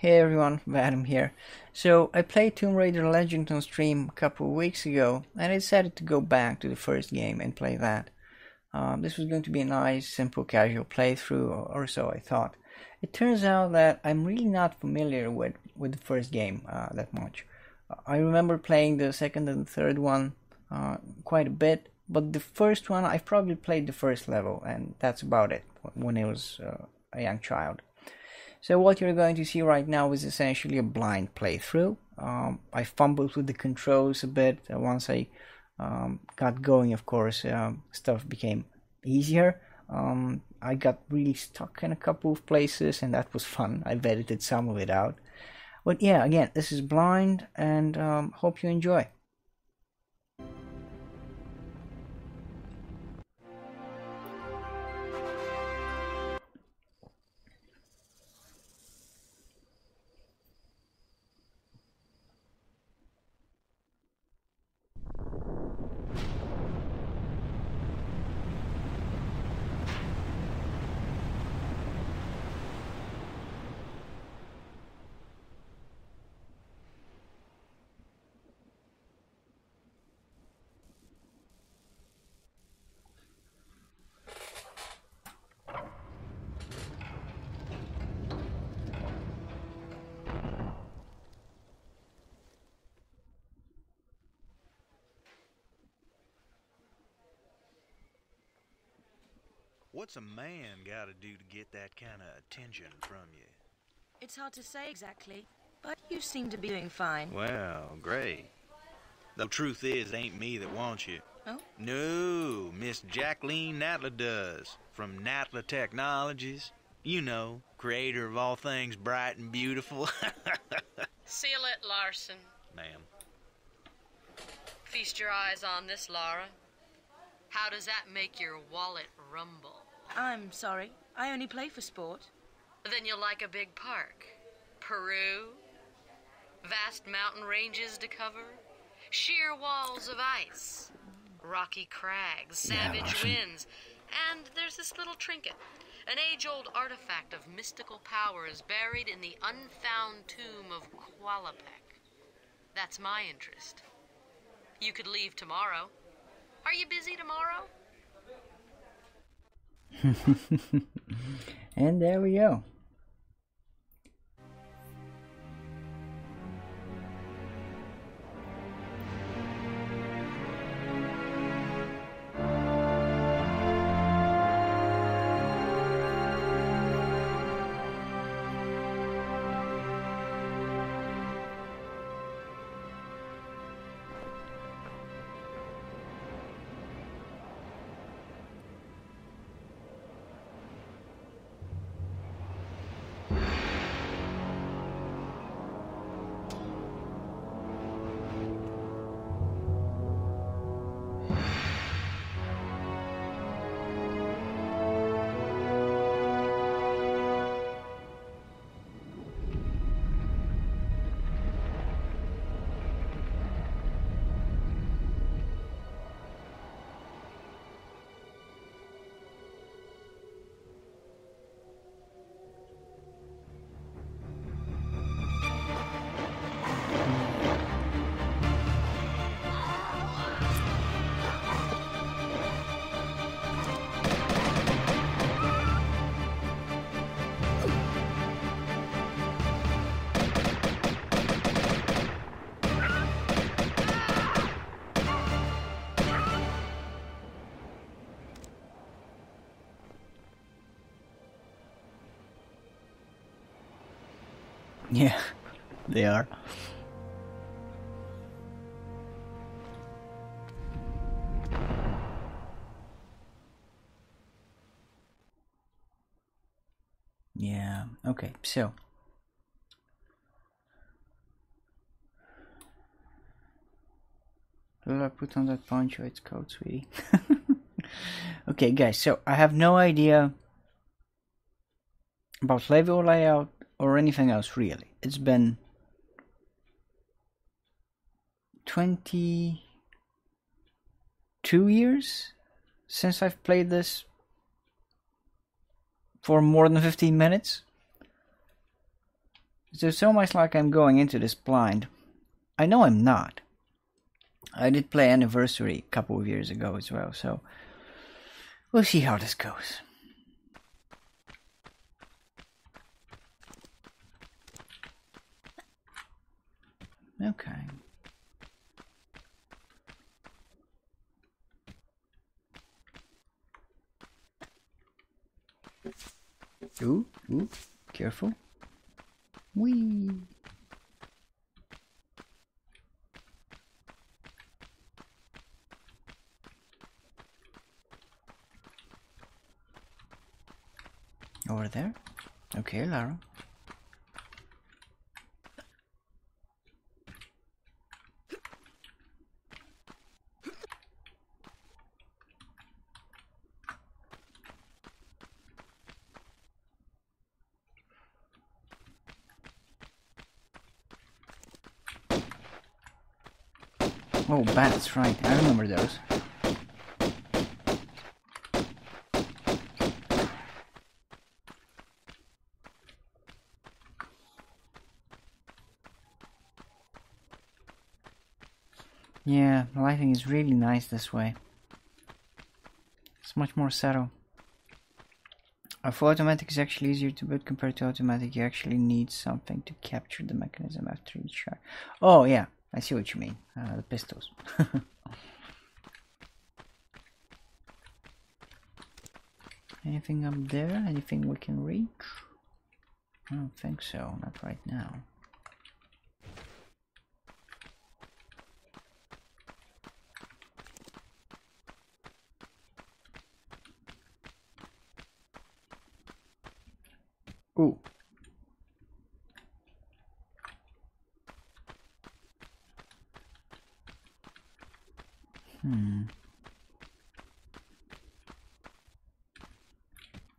Hey everyone, Vadim here. So I played Tomb Raider Legend on stream a couple of weeks ago and I decided to go back to the first game and play that. This was going to be a nice, simple, casual playthrough, or so I thought. It turns out that I'm really not familiar with the first game that much. I remember playing the second and third one quite a bit, but the first one I probably played the first level, and that's about it, when I was a young child. So what you're going to see right now is essentially a blind playthrough. I fumbled with the controls a bit. Once I got going, of course, stuff became easier. I got really stuck in a couple of places, and that was fun. I've edited some of it out. But yeah, again, this is blind, and hope you enjoy. What's a man gotta do to get that kind of attention from you? It's hard to say exactly, but you seem to be doing fine. Well, great. The truth is, it ain't me that wants you. Oh? No, Miss Jacqueline Natla does, from Natla Technologies. You know, creator of all things bright and beautiful. Seal it, Larson. Ma'am. Feast your eyes on this, Laura. How does that make your wallet rumble? I'm sorry, I only play for sport. Then you'll like a big park. Peru, vast mountain ranges to cover, sheer walls of ice, rocky crags, savage winds, and there's this little trinket. An age-old artifact of mystical powers buried in the unfound tomb of Kualapek. That's my interest. You could leave tomorrow. Are you busy tomorrow? And there we go. Yeah, they are. Yeah, okay, so. Will I put on that poncho? It's cold, sweetie. Okay, guys, so I have no idea about level layout or anything else, really. It's been 22 years since I've played this for more than 15 minutes. It's so much like I'm going into this blind. I know I'm not. I did play Anniversary a couple of years ago as well, so we'll see how this goes. Okay. Ooh, ooh, careful. Whee! Over there? Okay, Lara. Oh, bats, right. I remember those. Yeah, the lighting is really nice this way. It's much more subtle. Full automatic is actually easier to build compared to automatic. You actually need something to capture the mechanism after each shot. Oh, yeah. I see what you mean, the pistols. Anything up there? Anything we can reach? I don't think so, not right now. Ooh.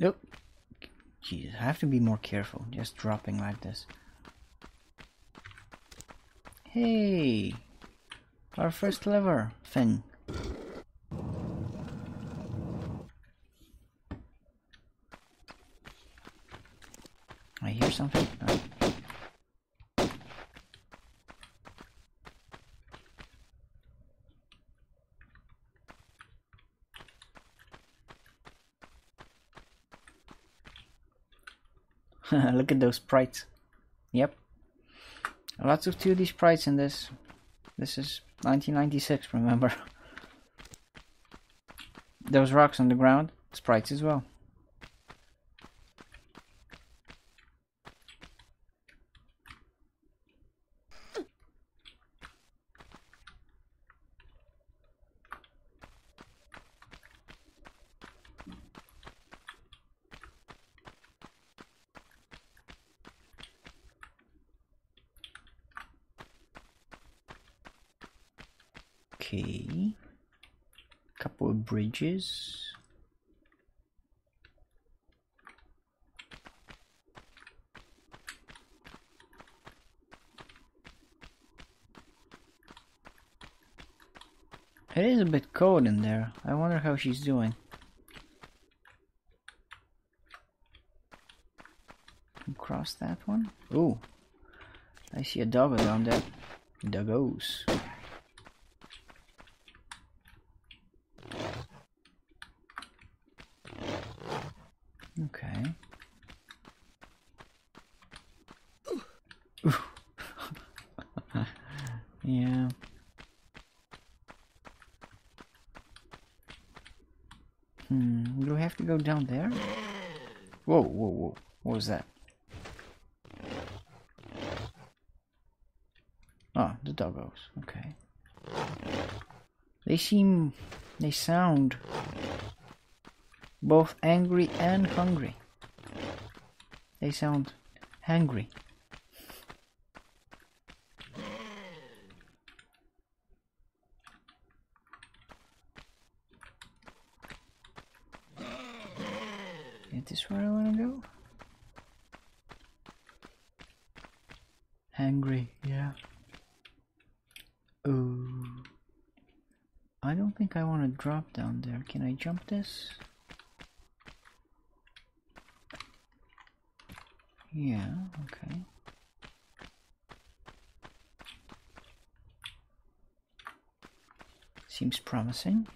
Nope. Jeez, I have to be more careful. Just dropping like this. Hey! Our first lever thing. I hear something. Oh. Look at those sprites. Yep. Lots of 2D sprites in this. This is 1996, remember. Those rocks on the ground, sprites as well. Okay, couple of bridges. It is a bit cold in there. I wonder how she's doing. Cross that one. Ooh, I see a doggo down there. Doggos. Okay. Yeah. Do we have to go down there? Whoa, whoa, whoa. What was that? Oh, the doggos. Okay. They sound both angry and hungry. They sound hangry. Is this where I want to go? Hangry, yeah. Ooh. I don't think I want to drop down there. Can I jump this? Yeah, okay. Seems promising.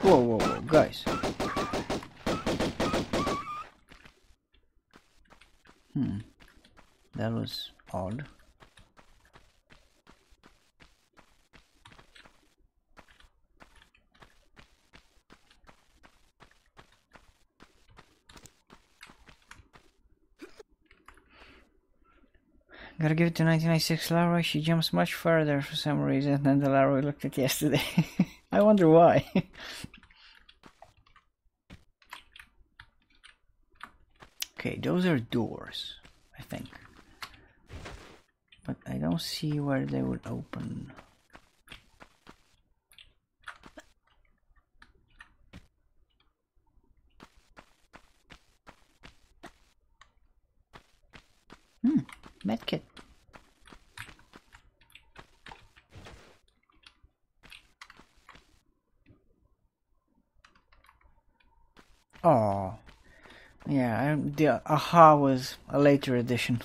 Whoa, whoa, whoa, guys. That was odd. Gotta give it to 1996 Laroi, she jumps much further for some reason than the Laroi looked at yesterday. I wonder why. Okay, those are doors, I think. But I don't see where they would open. Medkit. Oh, yeah, the aha was a later edition.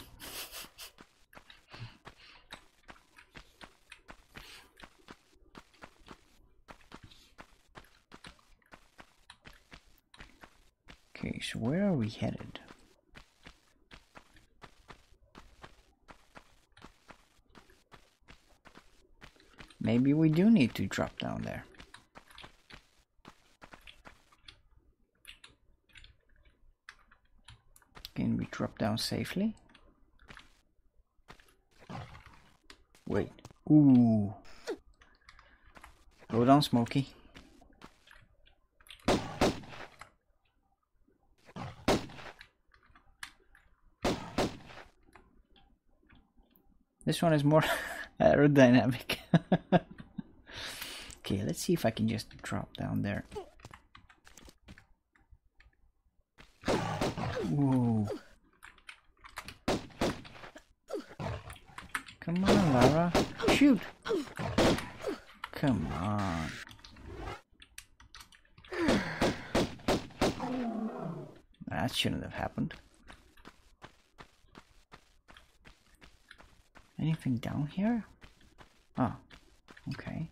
Okay, so where are we headed? Maybe we do need to drop down there. Can we drop down safely? Wait. Ooh. Go down, Smokey. This one is more aerodynamic. Okay, let's see if I can just drop down there. Whoa. Come on, Lara. Shoot! Come on. That shouldn't have happened. Anything down here? Ah, okay.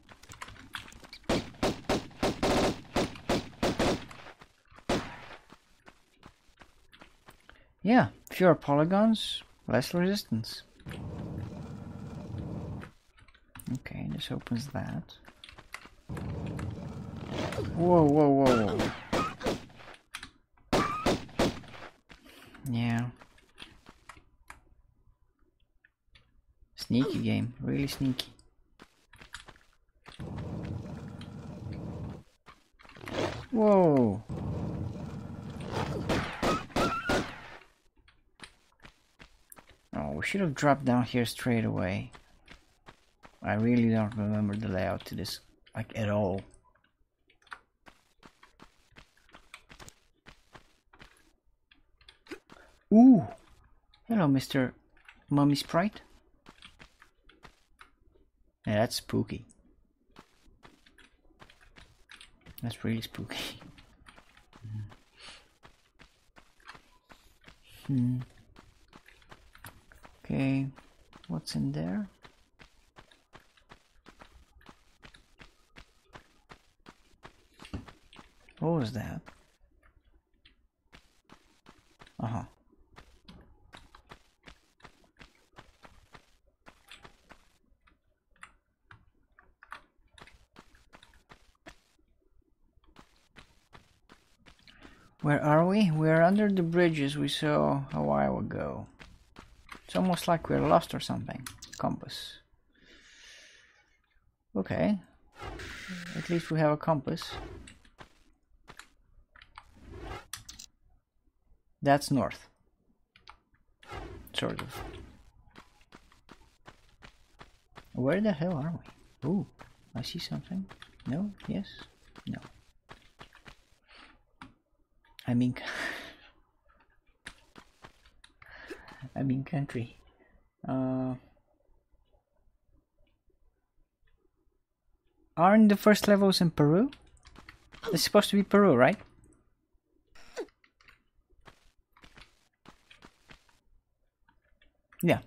Yeah, fewer polygons, less resistance. Okay, this opens that. Whoa, whoa, whoa, whoa. Yeah. Sneaky game, really sneaky. Whoa. Should have dropped down here straight away. I really don't remember the layout to this, like, at all. Ooh! Hello, Mr. Mummy Sprite. Yeah, that's spooky. That's really spooky. Okay, what's in there? What was that? Uh-huh. Where are we? We're under the bridges we saw a while ago. It's almost like we're lost or something. Compass. Okay. At least we have a compass. That's north. Sort of. Where the hell are we? Ooh, I see something. No? Yes? No. I mean... I mean country. Aren't the first levels in Peru? It's supposed to be Peru, right? Yeah.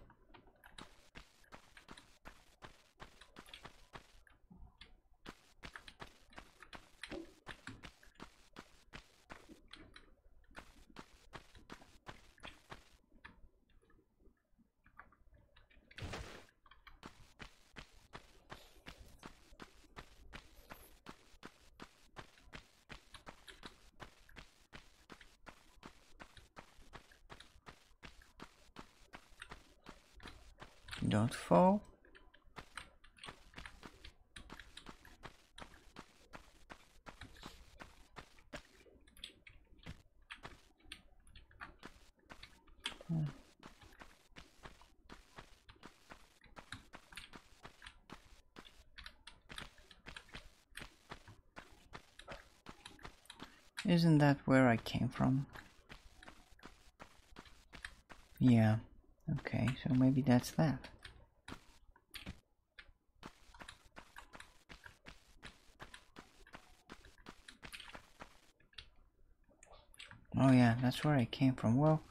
Don't fall. Isn't that where I came from? Yeah. Okay, so maybe that's that. Oh yeah, that's where I came from. Well,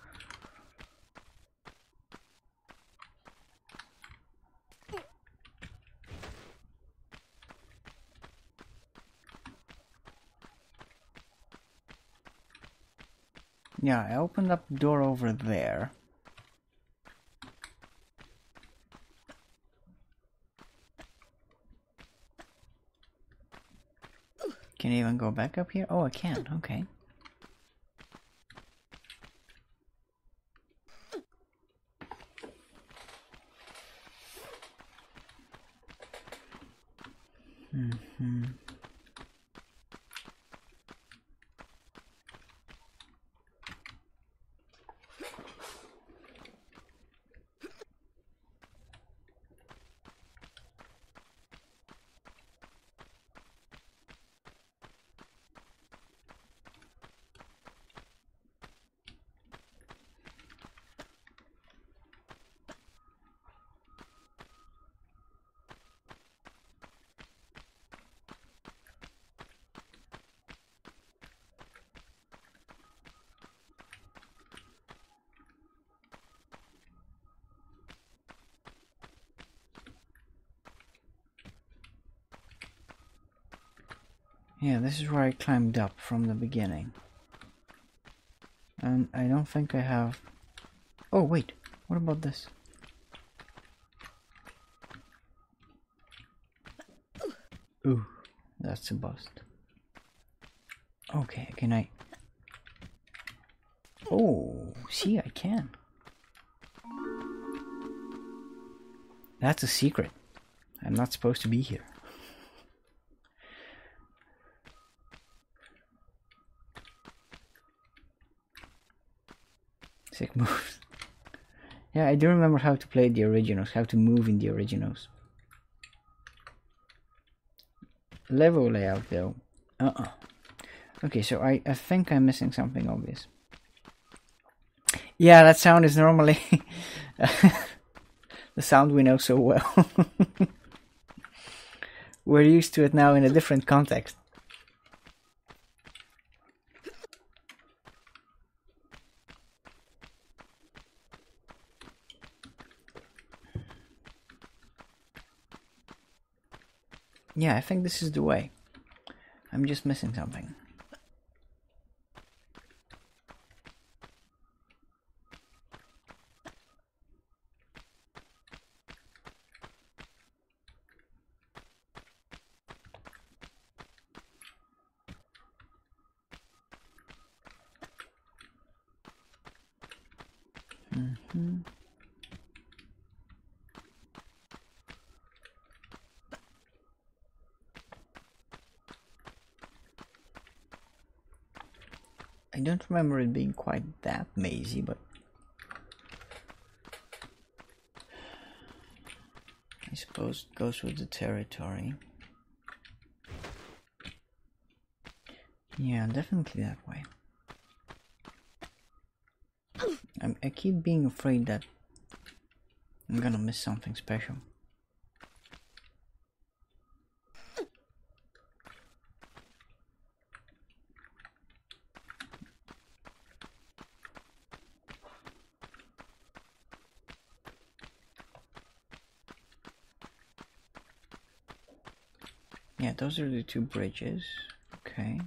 yeah, I opened up the door over there. Can I even go back up here? Oh, I can. Okay. Yeah, this is where I climbed up from the beginning. And I don't think I have... Oh, wait. What about this? Ooh, that's a bust. Okay, can I... Oh, see, I can. That's a secret. I'm not supposed to be here. Sick moves. Yeah, I do remember how to play the originals, how to move in the originals. Level layout though. Okay, so I think I'm missing something obvious. Yeah, that sound is normally the sound we know so well. We're used to it now in a different context. Yeah, I think this is the way. I'm just missing something. I don't remember it being quite that mazy, but I suppose it goes with the territory. Yeah, definitely that way. I keep being afraid that I'm gonna miss something special. Yeah, those are the two bridges. Okay.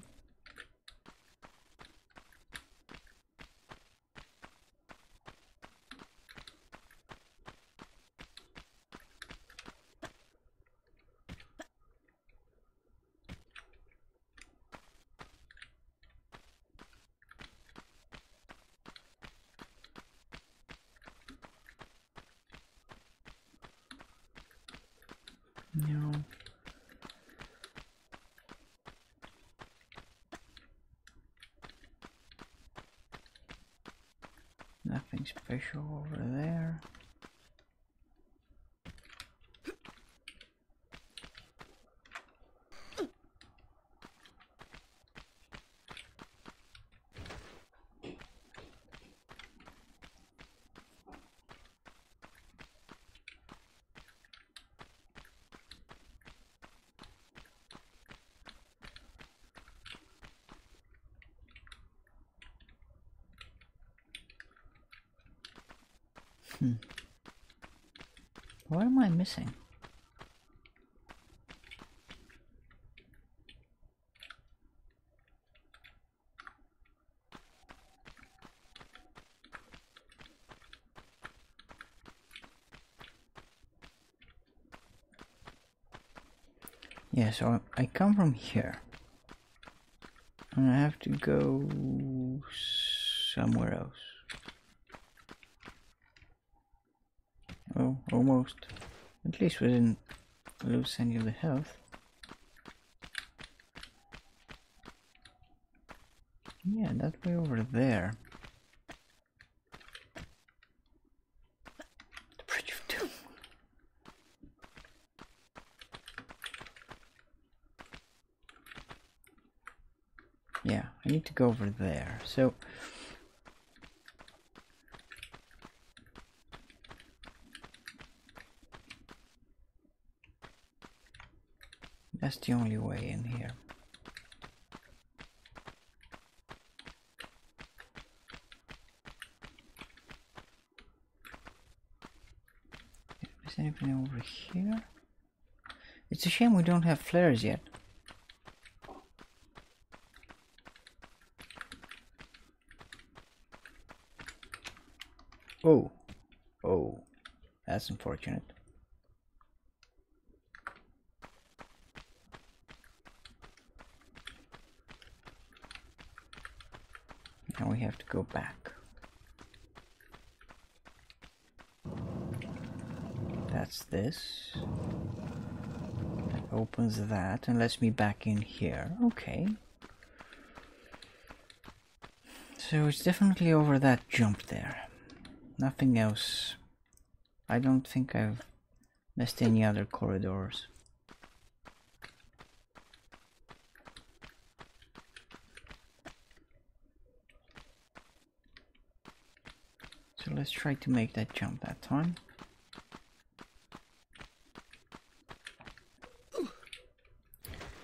Nothing special over there. What am I missing? Yeah, so I come from here and I have to go somewhere else. Almost. At least we didn't lose any of the health. Yeah, that way over there. The Bridge of Doom. Yeah, I need to go over there. So. That's the only way in here. Is there anything over here? It's a shame we don't have flares yet. Oh. Oh. That's unfortunate. Now we have to go back. That's this. That opens that and lets me back in here. Okay. So it's definitely over that jump there. Nothing else. I don't think I've missed any other corridors. Let's try to make that jump that time.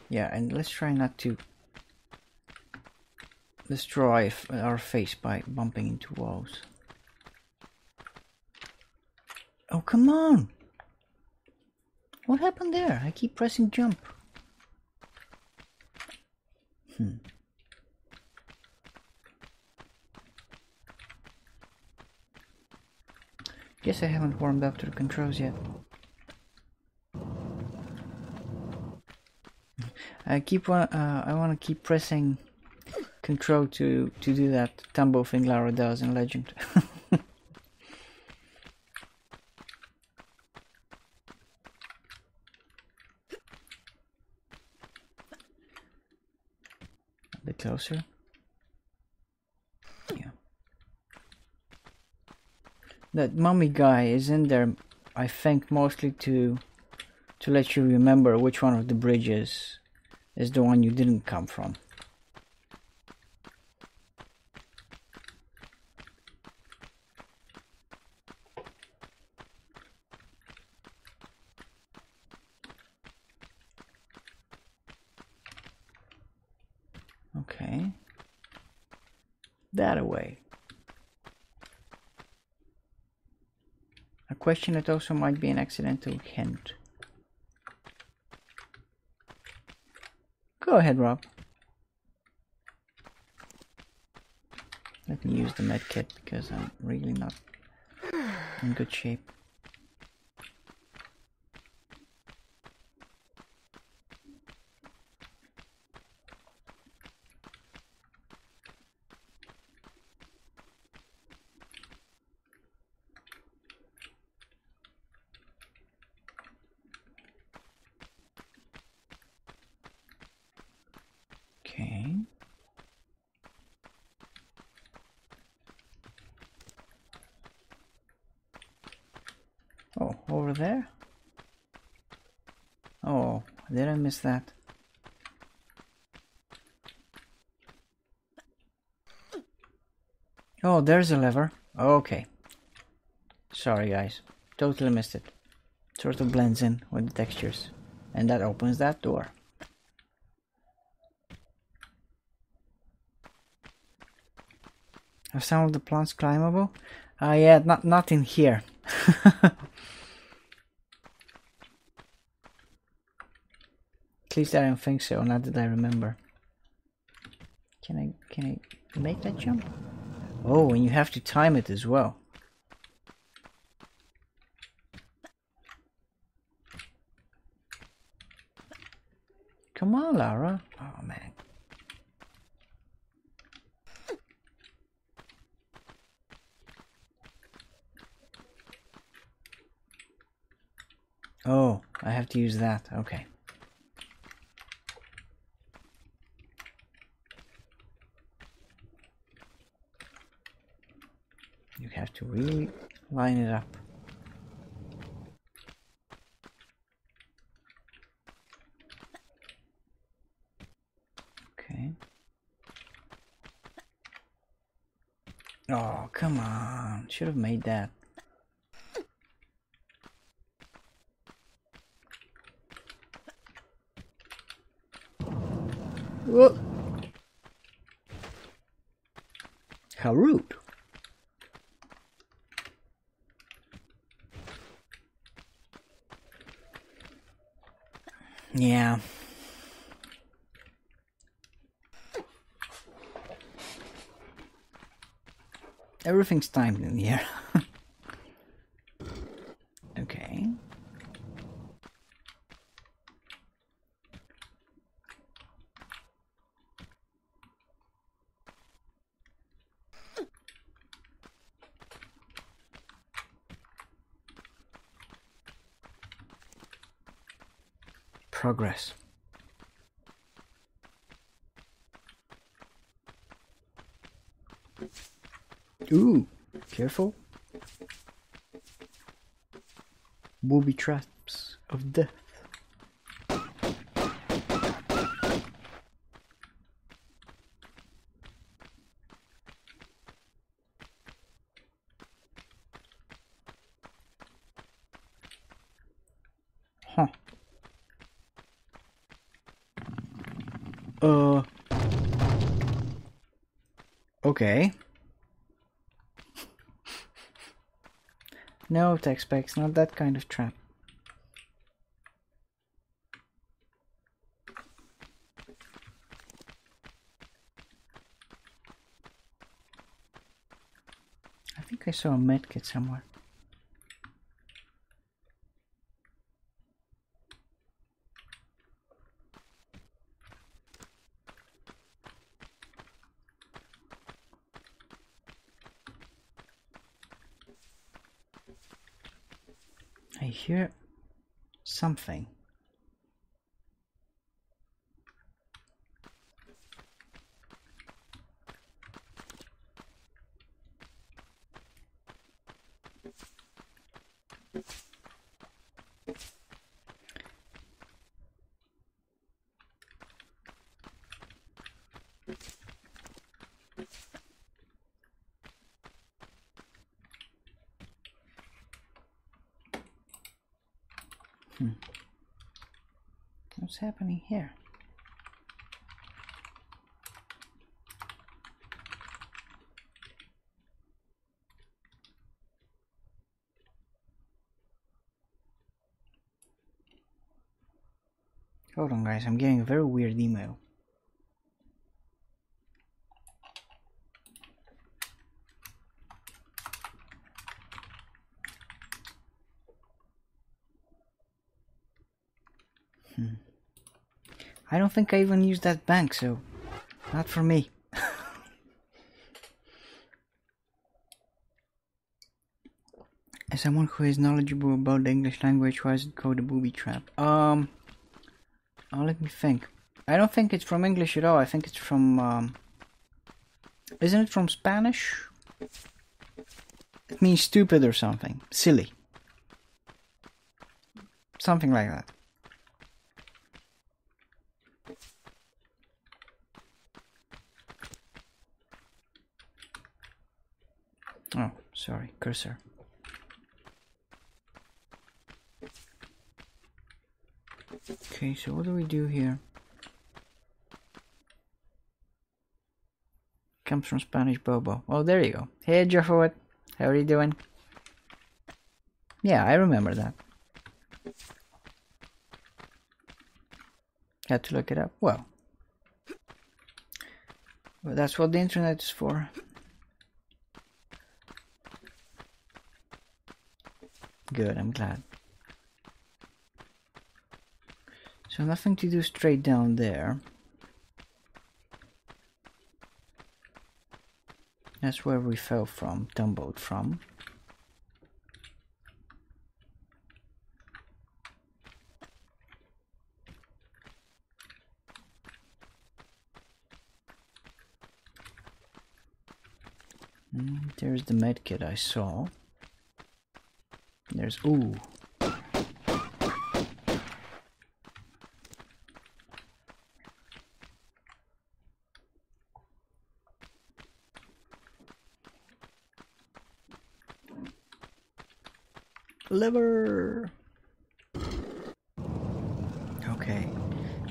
Yeah, and let's try not to destroy our face by bumping into walls. Oh, come on! What happened there? I keep pressing jump. Guess I haven't warmed up to the controls yet. I want to keep pressing control to do that tumble thing Lara does in Legend. A bit closer. That mummy guy is in there, I think, mostly to let you remember which one of the bridges is the one you didn't come from. Okay. That-a-way. Question that also might be an accidental hint. Go ahead, Rob. Let me use the medkit because I'm really not in good shape. There? Oh, did I miss that? Oh, there's a lever. Okay. Sorry guys, totally missed it. Sort of blends in with the textures. And that opens that door. Are some of the plants climbable? Yeah, not in here. At least I don't think so, not that I remember. Can I make that jump? Oh, and you have to time it as well. Come on, Lara. Oh man. Oh, I have to use that, okay. To really line it up. Okay. Oh, come on. Should have made that. Whoa. How rude. Yeah. Everything's timed in here. Okay. Progress. Ooh, careful. Booby traps of death. Okay. No, Texpex, not that kind of trap. I think I saw a medkit somewhere. Hear something. What's happening here? Hold on guys, I'm getting a very weird email. I don't think I even used that bank, so not for me. As someone who is knowledgeable about the English language, why is it called a booby trap? Let me think. I don't think it's from English at all. I think it's from, isn't it from Spanish? It means stupid or something. Silly. Something like that. Oh, sorry, cursor. Okay, so what do we do here? Comes from Spanish Bobo. Oh, there you go. Hey, Jaffoet. How are you doing? Yeah, I remember that. Had to look it up. Well, that's what the internet is for. Good, I'm glad. So nothing to do straight down there. That's where we fell from, tumbled from. There's the medkit I saw. There's, ooh. Liver. Okay,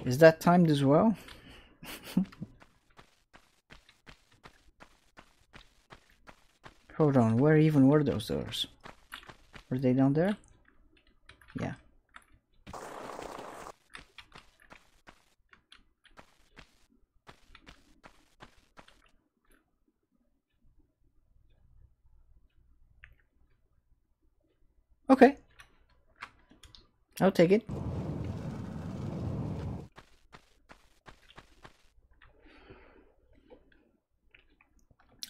is that timed as well? Hold on, where even were those doors? Were they down there? Yeah. Okay. I'll take it.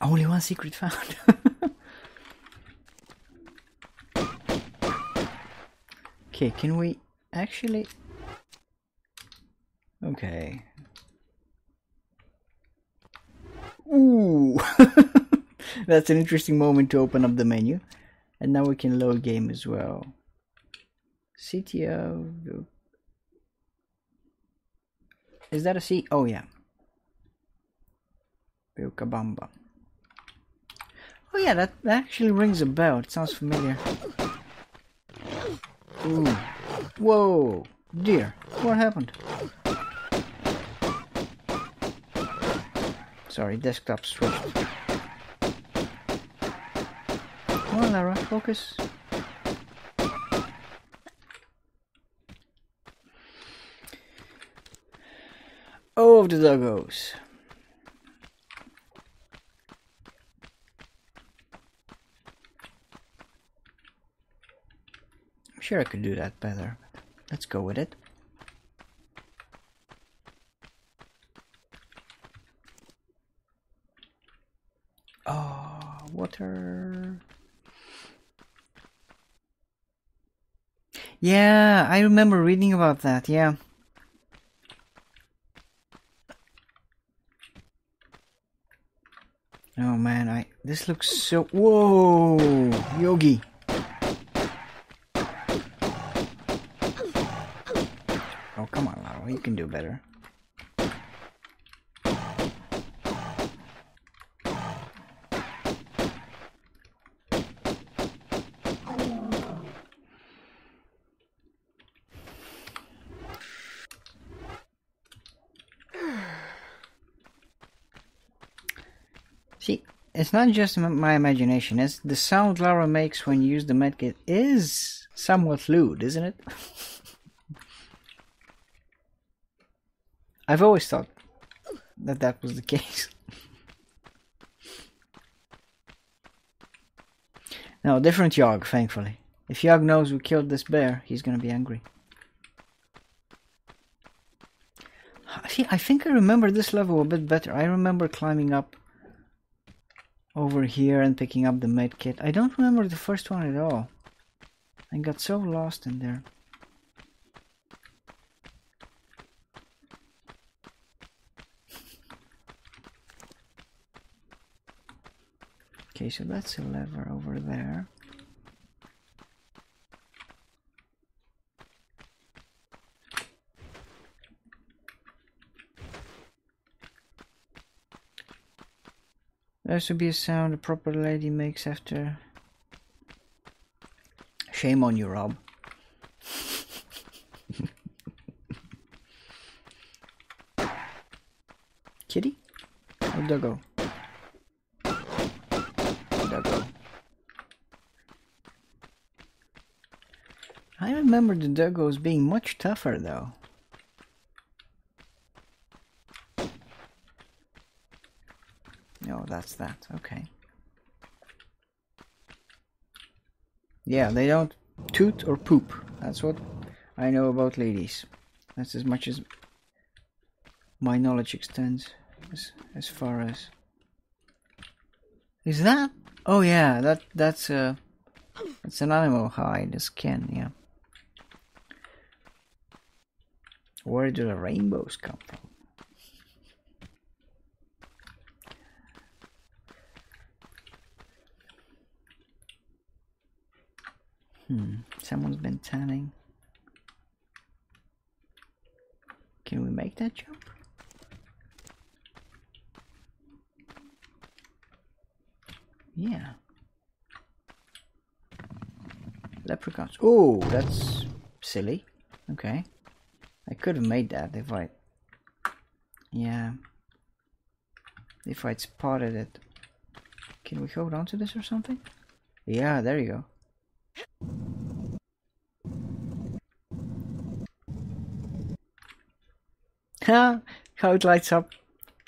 Only one secret found. Okay, can we actually... Okay. Ooh! That's an interesting moment to open up the menu. And now we can load game as well. CTO... Is that a C? Oh yeah. Pukabamba. Oh yeah, that actually rings a bell. It sounds familiar. Ooh. Whoa, dear, what happened? Sorry, desktop switched. Come on, Lara, focus. Oh, the doggos. Sure, I could do that better. Let's go with it. Oh, water. Yeah, I remember reading about that, yeah. Oh man, this looks so... Whoa, Yogi. You can do better. See, it's not just my imagination. It's the sound Lara makes when you use the medkit is somewhat lewd, isn't it? I've always thought that that was the case. Now, different Yogg, thankfully. If Yogg knows we killed this bear, he's gonna be angry. See, I think I remember this level a bit better. I remember climbing up over here and picking up the medkit. I don't remember the first one at all. I got so lost in there. Okay, so that's a lever over there. There should be a sound a proper lady makes after... Shame on you, Rob. Kitty? Or doggo? Doggo. I remember the doggos being much tougher, though. That's that, okay. Yeah, they don't toot or poop. That's what I know about ladies. That's as much as my knowledge extends as far as... Is that? Oh yeah, that's an animal hide, a skin, yeah. Where do the rainbows come from? Someone's been tanning. Can we make that jump? Yeah. Leprechauns. Oh, that's silly. Okay. I could have made that if I... Yeah. If I'd spotted it. Can we hold on to this or something? Yeah, there you go. How it lights up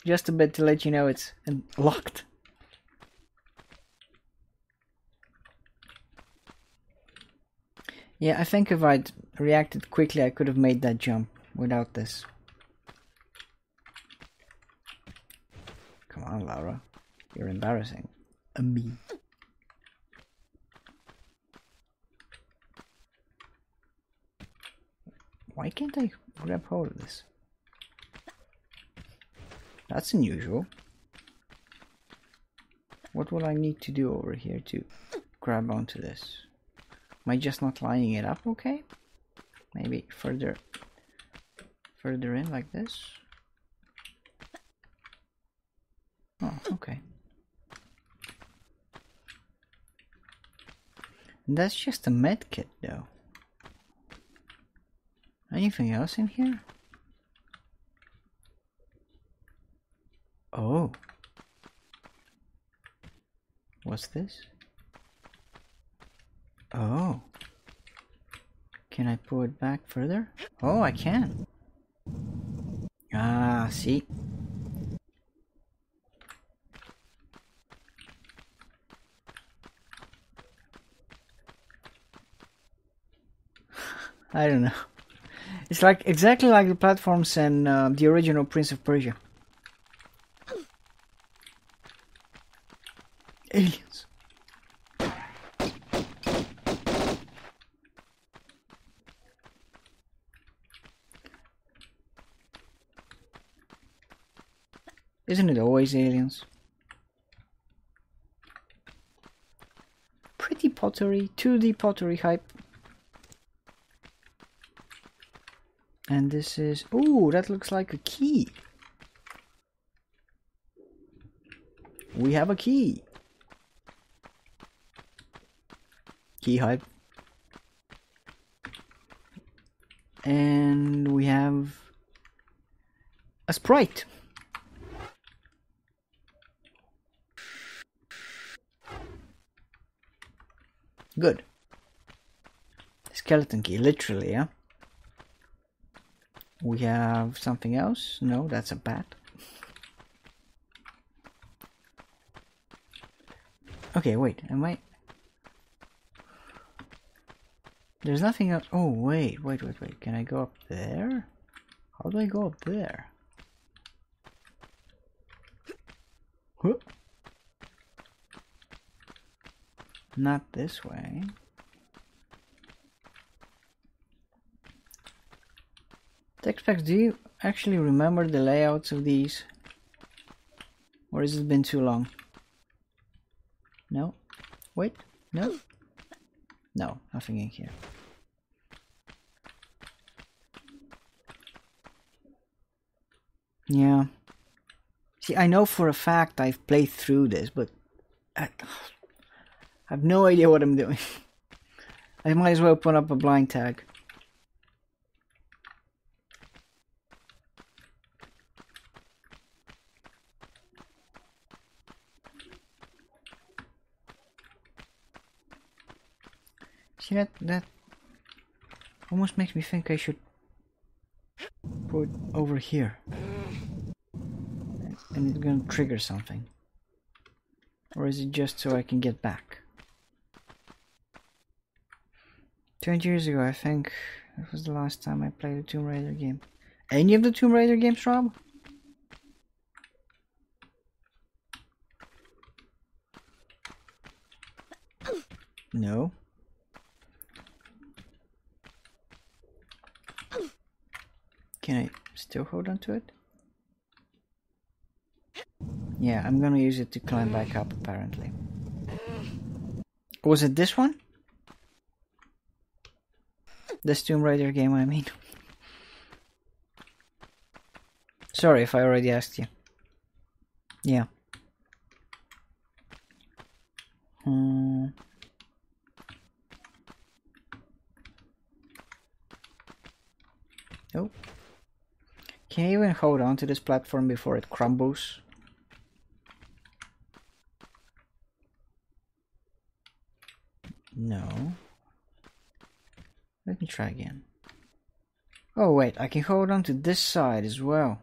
just a bit to let you know it's locked. Yeah, I think if I'd reacted quickly I could have made that jump without this. Come on, Laura, you're embarrassing me. Why can't I grab hold of this? That's unusual. What will I need to do over here to grab onto this? Am I just not lining it up okay? Maybe further in like this? Oh, okay. That's just a med kit though. Anything else in here? Oh. What's this? Oh. Can I pull it back further? Oh, I can. Ah, see? I don't know. It's like exactly like the platforms in the original Prince of Persia. Aliens. Isn't it always aliens? Pretty pottery, 2D pottery hype. And this is... Ooh, that looks like a key. We have a key. Key hype. And we have... a sprite. Good. Skeleton key, literally, yeah? We have something else? No, that's a bat. Okay, wait, am I... There's nothing else. Oh, wait. Can I go up there? How do I go up there? Huh? Not this way. TechSpecs, do you actually remember the layouts of these? Or has it been too long? No? Wait, no? No, nothing in here. Yeah. See, I know for a fact I've played through this, but I have no idea what I'm doing. I might as well put up a blind tag. See, that almost makes me think I should put over here. And it's gonna trigger something. Or is it just so I can get back? 20 years ago, I think it was the last time I played a Tomb Raider game. Any of the Tomb Raider games, Rob? No. Can I still hold on to it? Yeah, I'm gonna use it to climb back up, apparently. Was it this one? This Tomb Raider game, I mean. Sorry if I already asked you. Yeah. Oh. Can you even hold on to this platform before it crumbles? No. Let me try again. Oh wait, I can hold on to this side as well.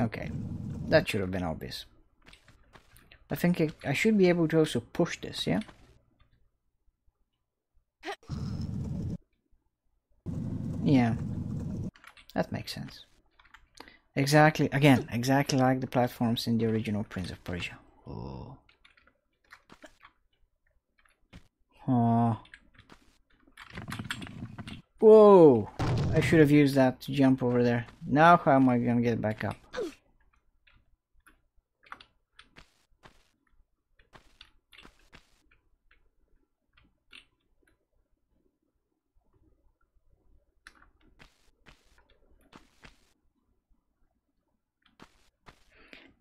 Okay, that should have been obvious. I think I should be able to also push this, yeah? Yeah, that makes sense. Exactly, again, exactly like the platforms in the original Prince of Persia. Oh. Oh. Whoa! I should have used that to jump over there. Now how am I gonna get back up?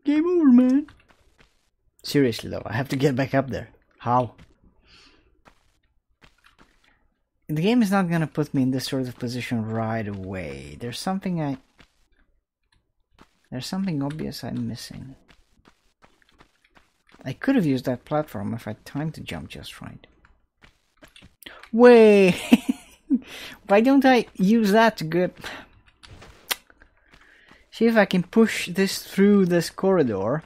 Game over, man. Seriously though, I have to get back up there. How? The game is not gonna put me in this sort of position right away. There's something obvious I'm missing. I could have used that platform if I had time to jump just right. Wait! Why don't I use that to get... See if I can push this through this corridor.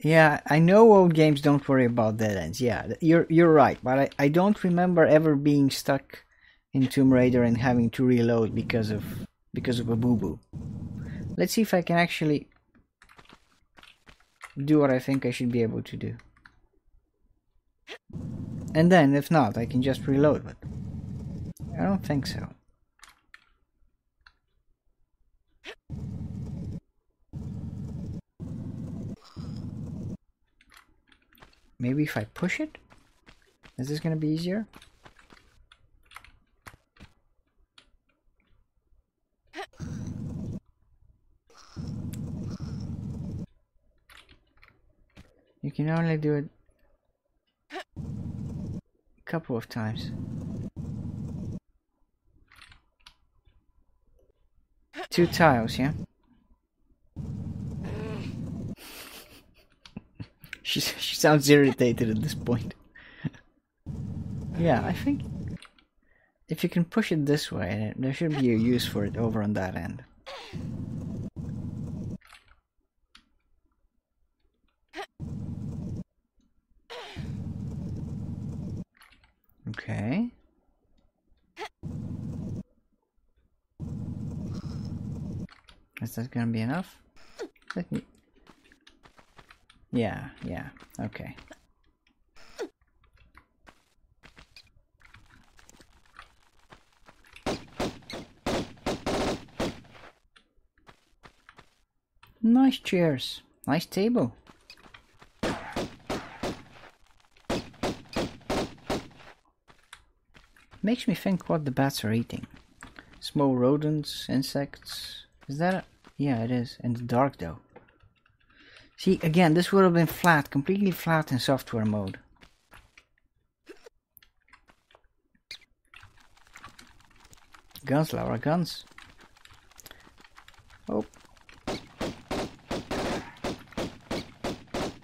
Yeah, I know old games don't worry about dead ends. Yeah, you're right, but I don't remember ever being stuck in Tomb Raider and having to reload because of a boo-boo. Let's see if I can actually do what I think I should be able to do. And then, if not, I can just reload, but I don't think so. Maybe if I push it? Is this gonna be easier? You can only do it a couple of times. two tiles, yeah? She sounds irritated at this point. Yeah, I think if you can push it this way, there should be a use for it over on that end. Okay. Is that gonna be enough? Let me... Yeah, yeah, okay. Nice chairs, nice table. Makes me think what the bats are eating. Small rodents, insects. Is that a... Yeah, it is. In the dark though. See, again, this would have been flat, completely flat in software mode. Guns, Laura, guns. Oh.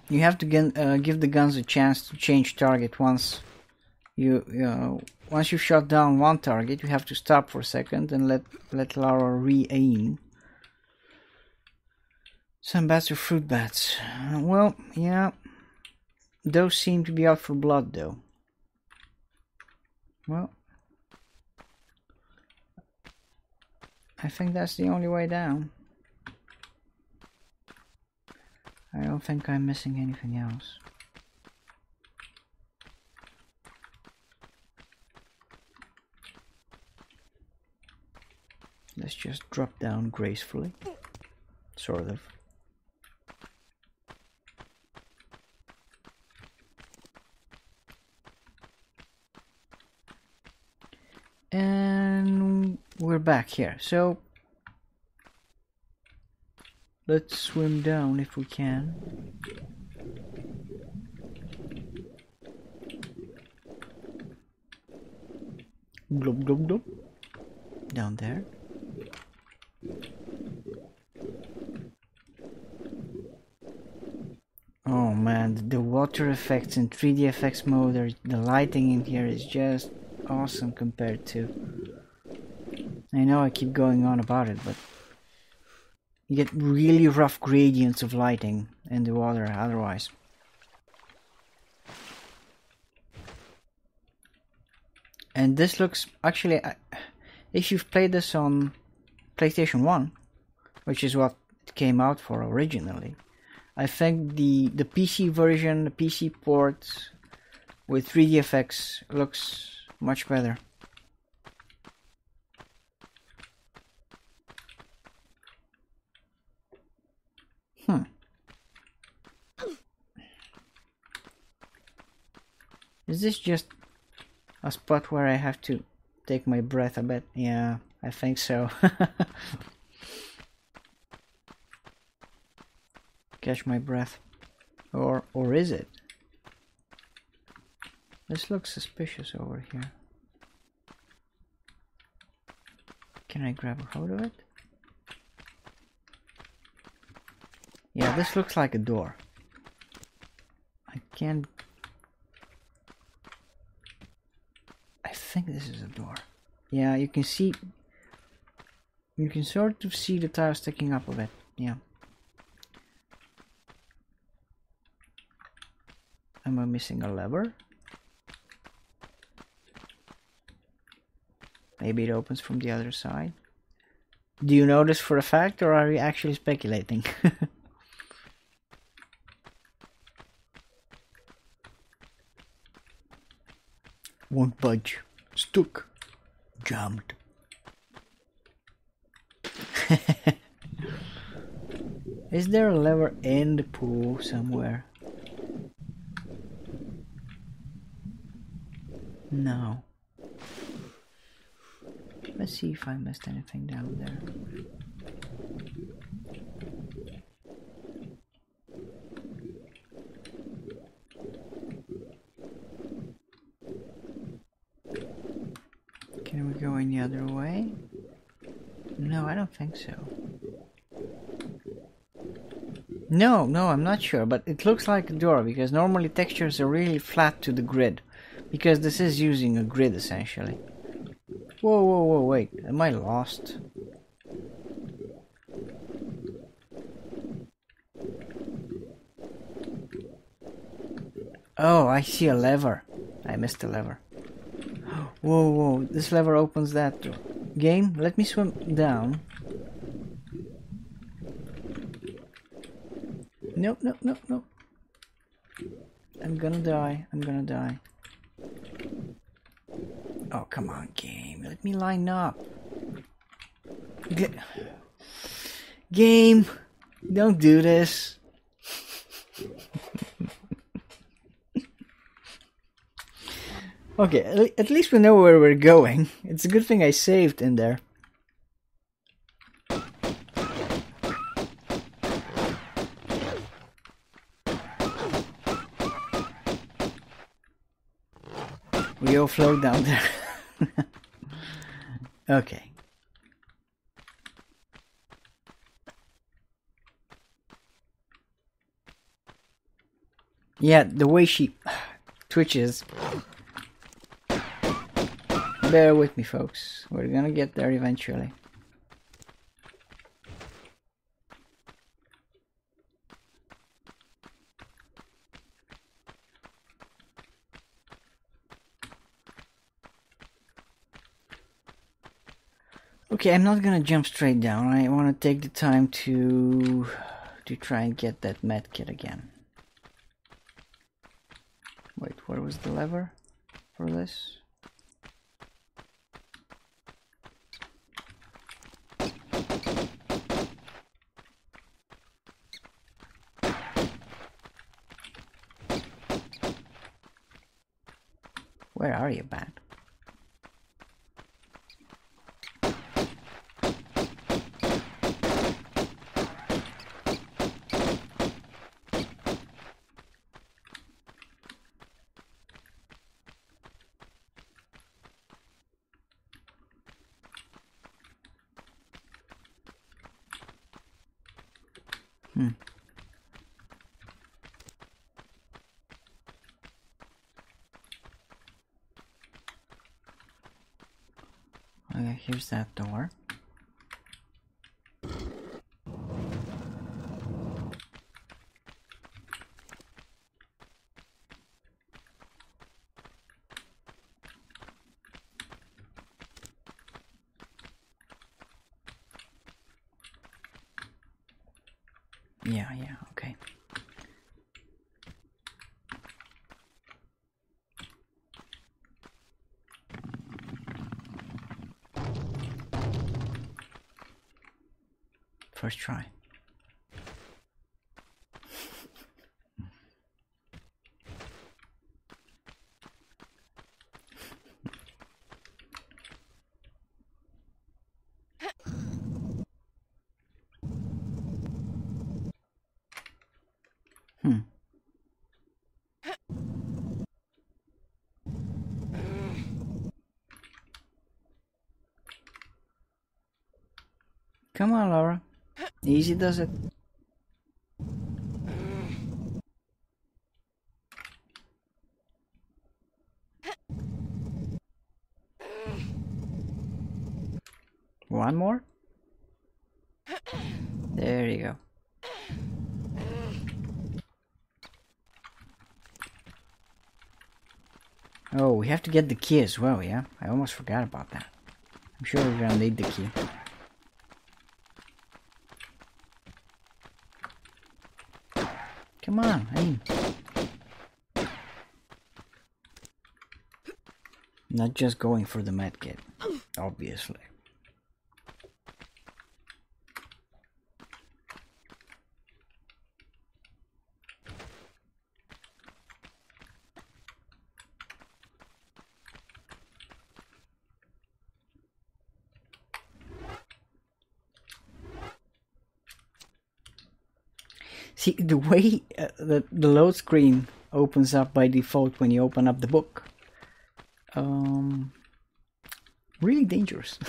You have to give the guns a chance to change target once once you've shot down one target, you have to stop for a second and let Laura re-aim. Some bats are fruit bats. Well, yeah. Those seem to be out for blood, though. Well. I think that's the only way down. I don't think I'm missing anything else. Let's just drop down gracefully. Sort of. And we're back here. So let's swim down if we can. Glub glub glub. Down there. Oh man, the water effects in 3D effects mode, or the lighting in here is just awesome compared to... I know I keep going on about it, but... You get really rough gradients of lighting in the water otherwise. And this looks... Actually, if you've played this on PlayStation 1, which is what it came out for originally, I think the PC version, the PC port with 3D effects looks much better. Hmm. Is this just a spot where I have to take my breath a bit? Yeah, I think so. Catch my breath, or is it? This looks suspicious over here. Can I grab a hold of it? Yeah, this looks like a door. I can't... I think this is a door. Yeah, you can see... You can sort of see the tile sticking up a bit, yeah. Am I missing a lever? Maybe it opens from the other side. Do you know this for a fact, or are you actually speculating? Won't budge. Stuck. Jammed. Is there a lever in the pool somewhere? No. Let's see if I missed anything down there. Can we go any other way? No, I don't think so. No, I'm not sure, but it looks like a door, because normally textures are really flat to the grid. Because this is using a grid, essentially. Whoa, wait, am I lost? Oh, I see a lever. I missed a lever. Whoa, this lever opens that door. Game, let me swim down. No. I'm gonna die. Oh, come on, game. Let me line up. Game, don't do this. Okay, at least we know where we're going. It's a good thing I saved in there. We all float down there. Okay. Yeah, the way she twitches. Bear with me, folks. We're gonna get there eventually. Okay, I'm not gonna jump straight down. I wanna take the time to try and get that medkit again. Wait, where was the lever for this? Where are you, Bat? Okay, here's that door. Yeah, okay. First try. Come on, Laura. Easy does it. One more? There you go. Oh, we have to get the key as well, yeah? I almost forgot about that. I'm sure we're gonna need the key. Come on, aim. Not just going for the medkit, obviously. See, the way the load screen opens up by default when you open up the book, really dangerous.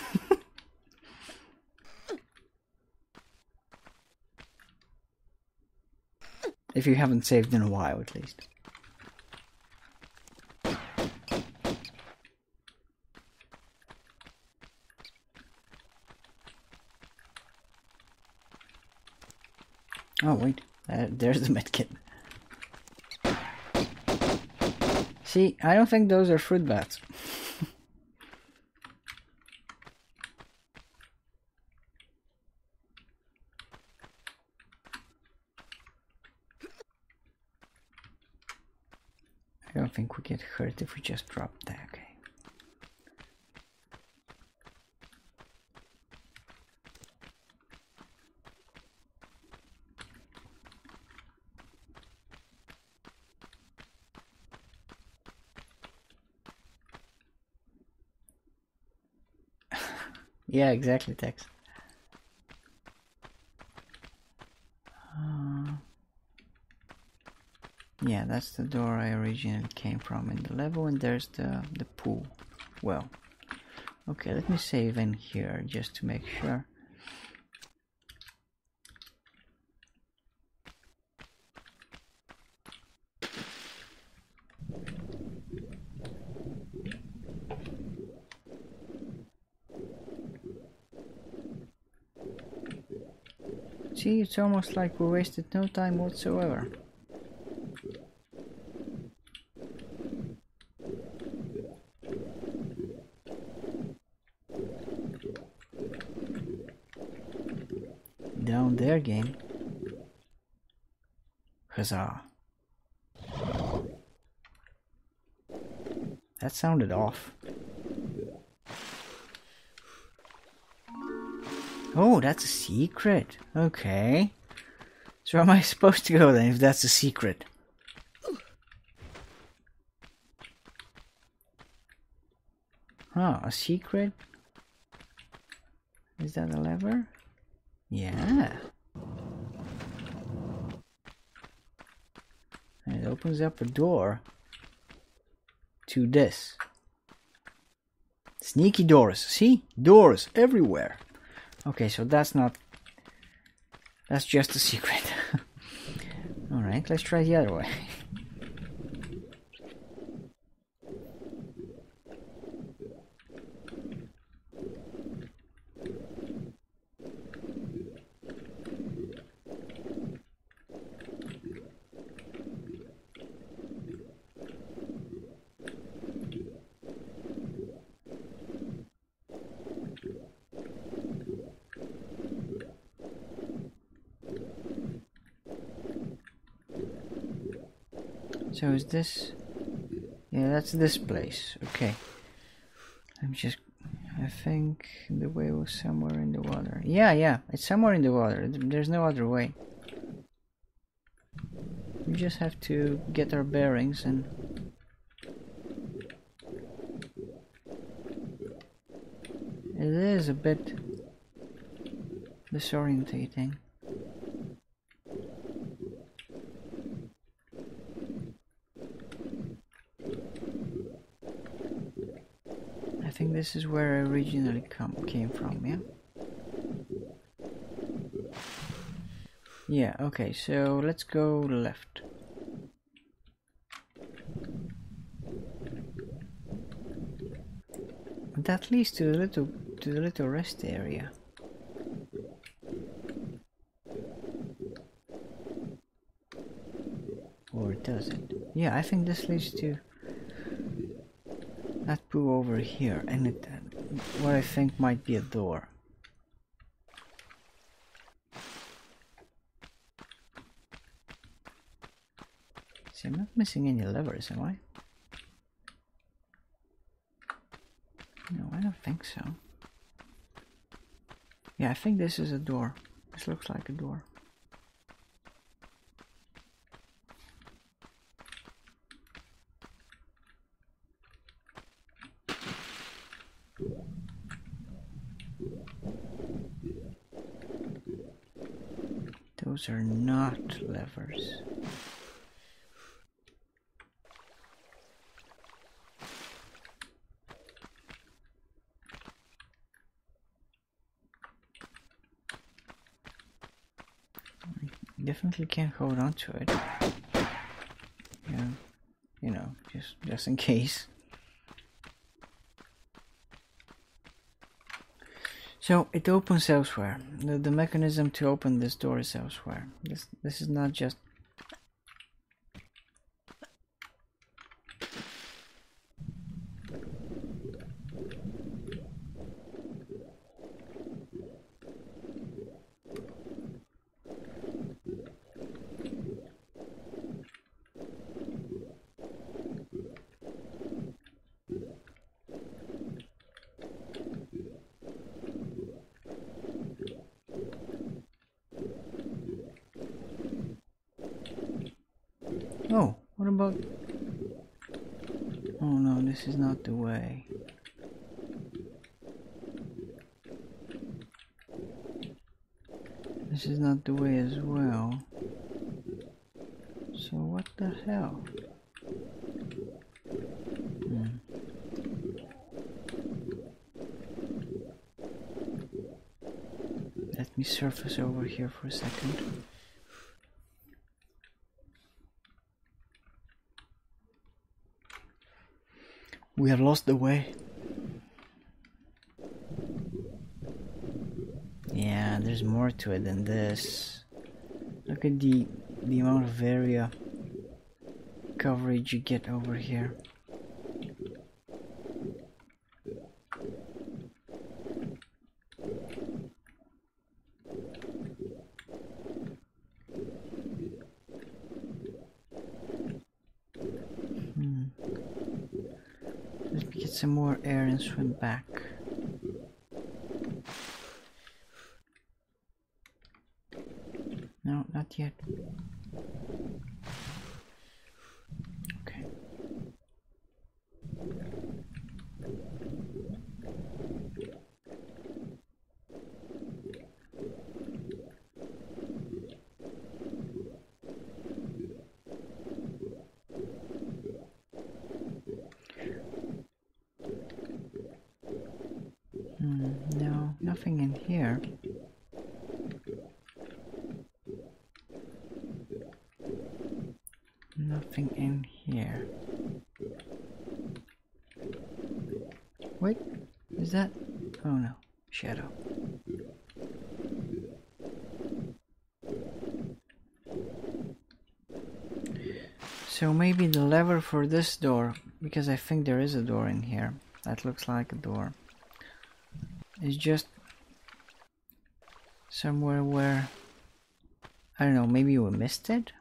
If you haven't saved in a while, at least. Oh, wait. There's the medkit. See, I don't think those are fruit bats. I don't think we get hurt if we just drop that, okay. Yeah, exactly, Tex. Yeah, that's the door I originally came from in the level, and there's the pool. Well, okay, let me save in here just to make sure. See, it's almost like we wasted no time whatsoever. Down there, game. Huzzah. That sounded off. Oh, that's a secret. Okay. So am I supposed to go then if that's a secret? Oh, a secret? Is that a lever? Yeah. And it opens up a door to this. Sneaky doors. See? Doors everywhere. Okay, so that's not... That's just a secret. Alright, let's try the other way. So is this... Yeah, that's this place. Okay. I'm just... I think the way was somewhere in the water. Yeah, yeah. It's somewhere in the water. There's no other way. We just have to get our bearings and... It is a bit... disorientating. I think this is where I originally came from, yeah? Yeah, okay, so let's go left. That leads to the little rest area. Or does it? Yeah, I think this leads to... that poo over here, and it, what I think might be a door. See, I'm not missing any levers, am I? No, I don't think so. Yeah, I think this is a door. This looks like a door. Those are not levers. Definitely can hold on to it. Yeah, you know, just in case. So it opens elsewhere. The mechanism to open this door is elsewhere. This is not just. This is not the way. This is not the way as well. So what the hell? Let me surface over here for a second. We have lost the way. Yeah, there's more to it than this. Look at the amount of area coverage you get over here. Some more air and swim back. No, not yet. Okay. Nothing in here. Nothing in here. Wait, is that? Oh no, shadow. So maybe the lever for this door, because I think there is a door in here. That looks like a door. It's just somewhere where, I don't know, maybe we missed it?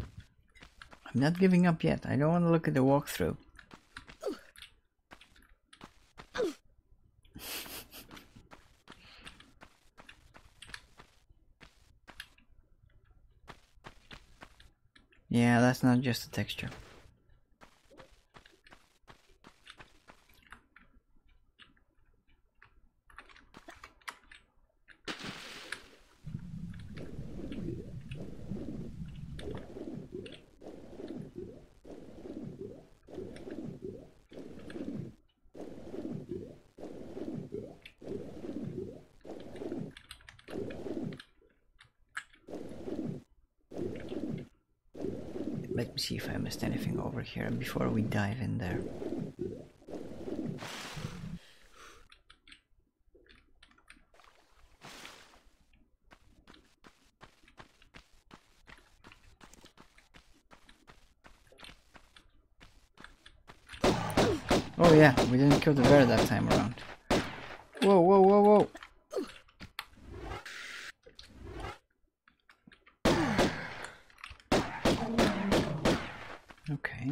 I'm not giving up yet. I don't want to look at the walkthrough. Yeah, that's not just a texture. Let me see if I missed anything over here before we dive in there. Oh yeah, we didn't kill the bear that time around. Whoa, whoa, whoa, whoa! Okay.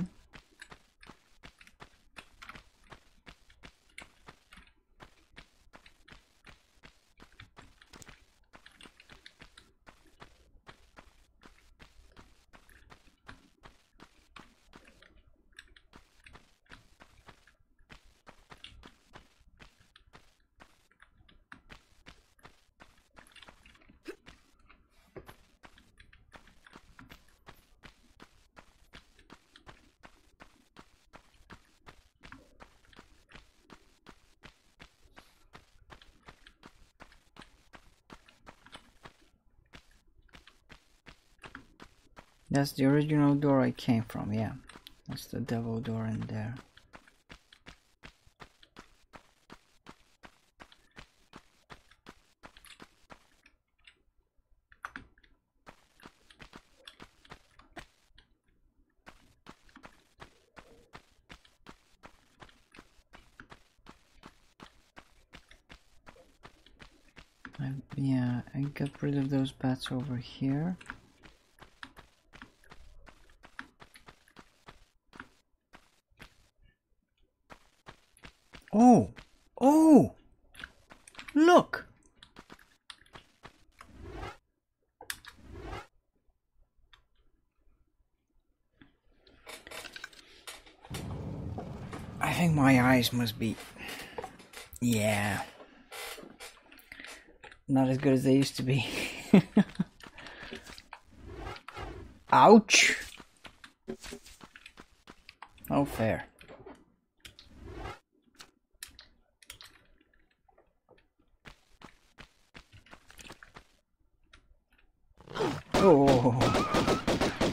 That's the original door I came from, yeah. That's the devil door in there. Yeah, I got rid of those bats over here. Oh! Oh! Look! I think my eyes must be... yeah... not as good as they used to be. Ouch! Oh, fair. Oh.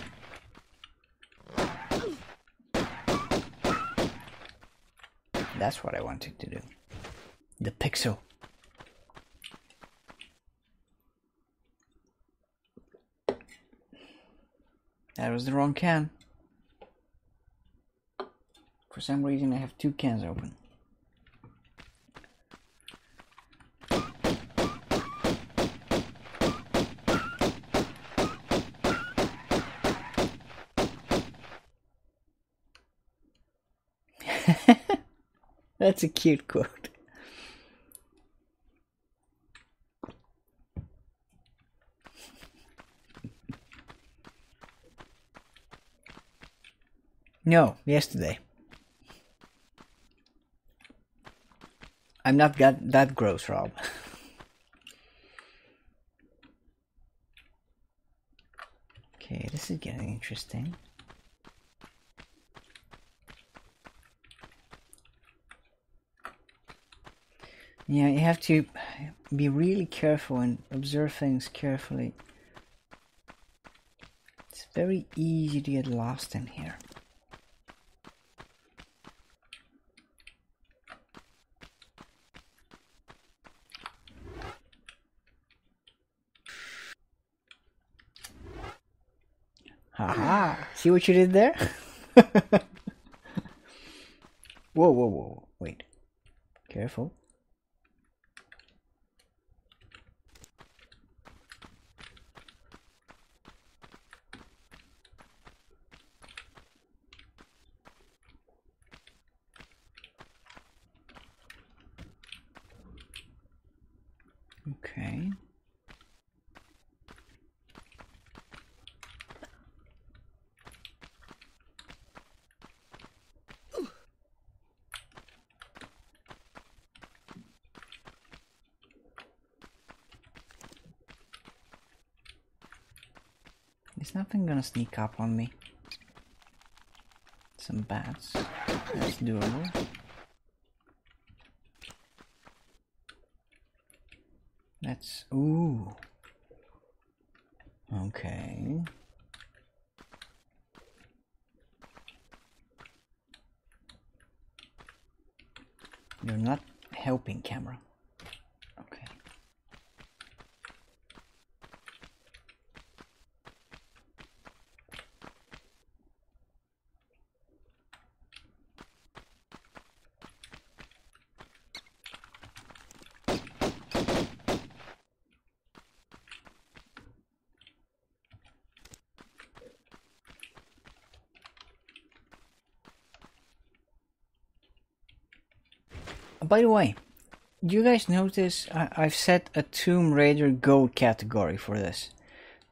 That's what I wanted to do. The pixel. That was the wrong can. For some reason I have two cans open. That's a cute quote. No, yesterday. I'm not that gross, Rob. Okay, this is getting interesting. Yeah, you have to be really careful and observe things carefully. It's very easy to get lost in here. Haha, see what you did there? Whoa, whoa, whoa, wait. Careful. Okay. Is nothing gonna sneak up on me? Some bats. That's doable. That's... ooh. Okay. You're not helping, camera. Okay. By the way, do you guys notice I've set a Tomb Raider Gold category for this?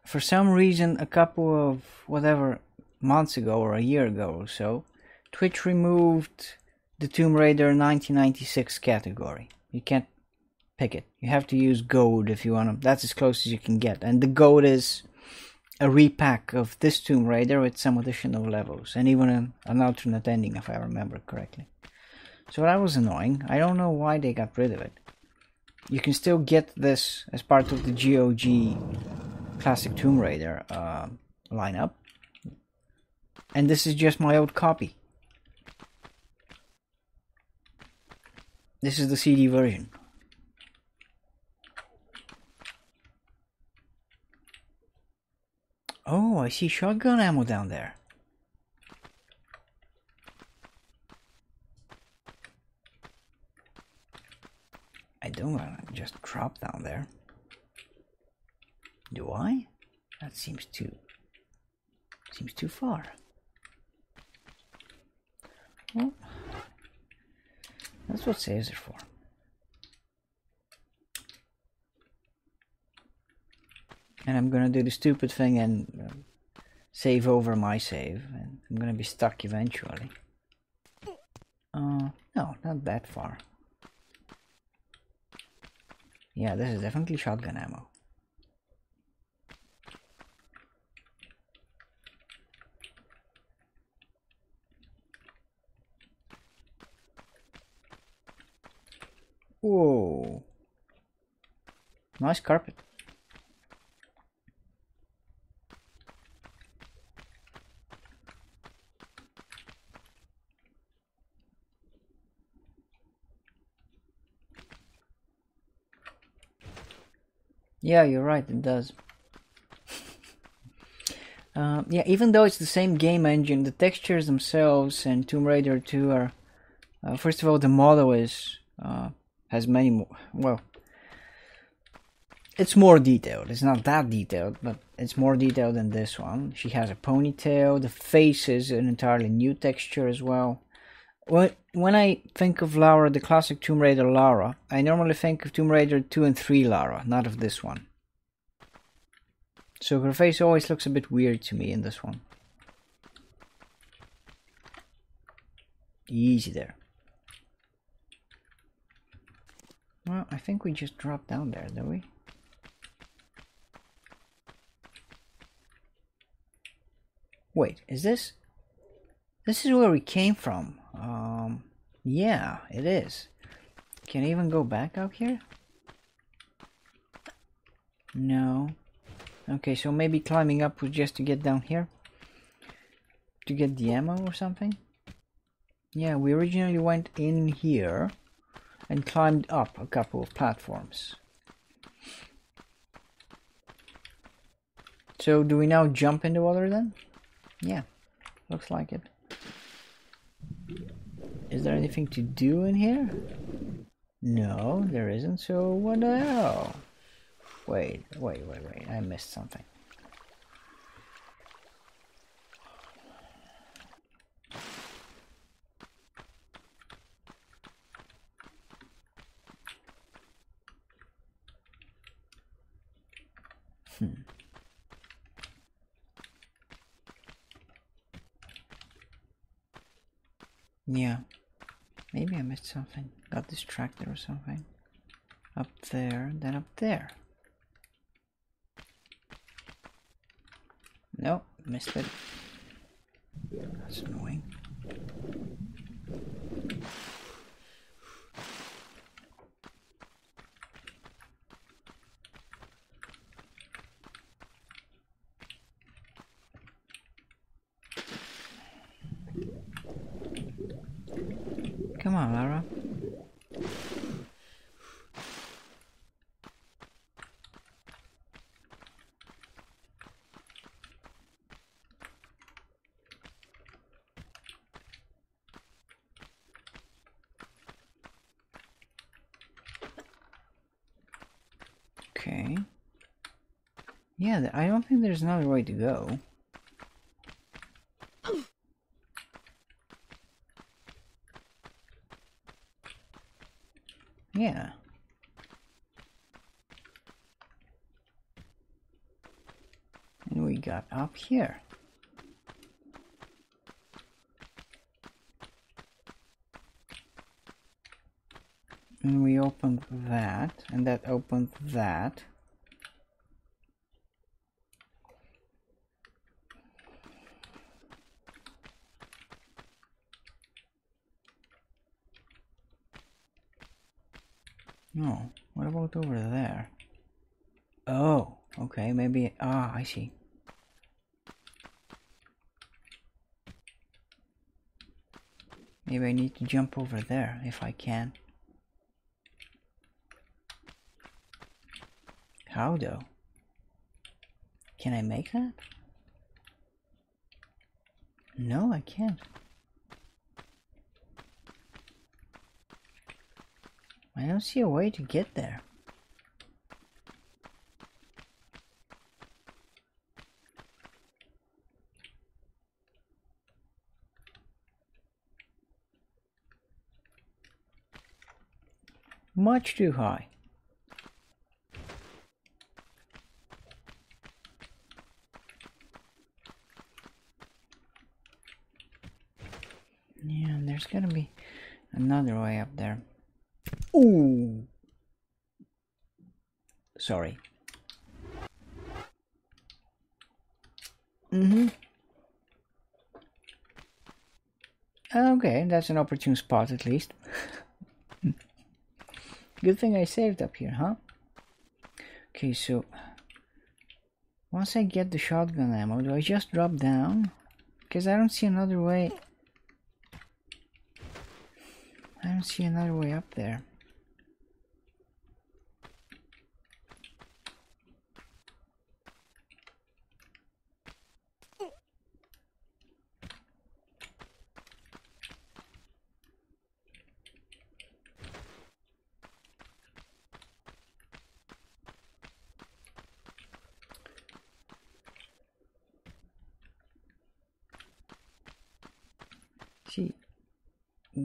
For some reason, a couple of whatever months ago or a year ago or so, Twitch removed the Tomb Raider 1996 category. You can't pick it. You have to use gold if you want to. That's as close as you can get. And the gold is a repack of this Tomb Raider with some additional levels and even an alternate ending, if I remember correctly. So that was annoying. I don't know why they got rid of it. You can still get this as part of the GOG Classic Tomb Raider lineup, And this is just my old copy. This is the CD version. Oh, I see shotgun ammo down there. I don't want to just drop down there. Do I? That seems too far. Well, that's what saves it for. And I'm gonna do the stupid thing and save over my save, and I'm gonna be stuck eventually. No, not that far. Yeah, this is definitely shotgun ammo. Whoa. Nice carpet. Yeah, you're right, it does. Yeah, even though it's the same game engine, the textures themselves and Tomb Raider 2 are... first of all, the model is... has many more... well... it's more detailed. It's not that detailed, but it's more detailed than this one. She has a ponytail. The face is an entirely new texture as well. When I think of Lara, the classic Tomb Raider Lara, I normally think of Tomb Raider 2 and 3 Lara, not of this one. So her face always looks a bit weird to me in this one. Easy there. Well, I think we just dropped down there, don't we? Wait, is this... this is where we came from. Yeah, it is. Can I even go back out here? No. Okay, so maybe climbing up was just to get down here? To get the ammo or something? Yeah, we originally went in here and climbed up a couple of platforms. So do we now jump in the water then? Yeah, looks like it. Is there anything to do in here? No, there isn't, so what the hell? Wait, I missed something. Yeah. Maybe I missed something. Got distracted or something. Up there, then up there. Nope, missed it. That's annoying. Come on, Lara. Okay. Yeah, I don't think there's another way to go. Yeah. And we got up here. And we opened that, and that opened that. No, what about over there? Oh, okay, maybe... ah, I see. Maybe I need to jump over there if I can. How though? Can I make that? No, I can't. I don't see a way to get there. Much too high. Yeah, there's gotta be another way up there. Ooh! Sorry. Okay, that's an opportune spot at least. Good thing I saved up here, huh? Okay, so once I get the shotgun ammo, do I just drop down? Because I don't see another way. I don't see another way up there.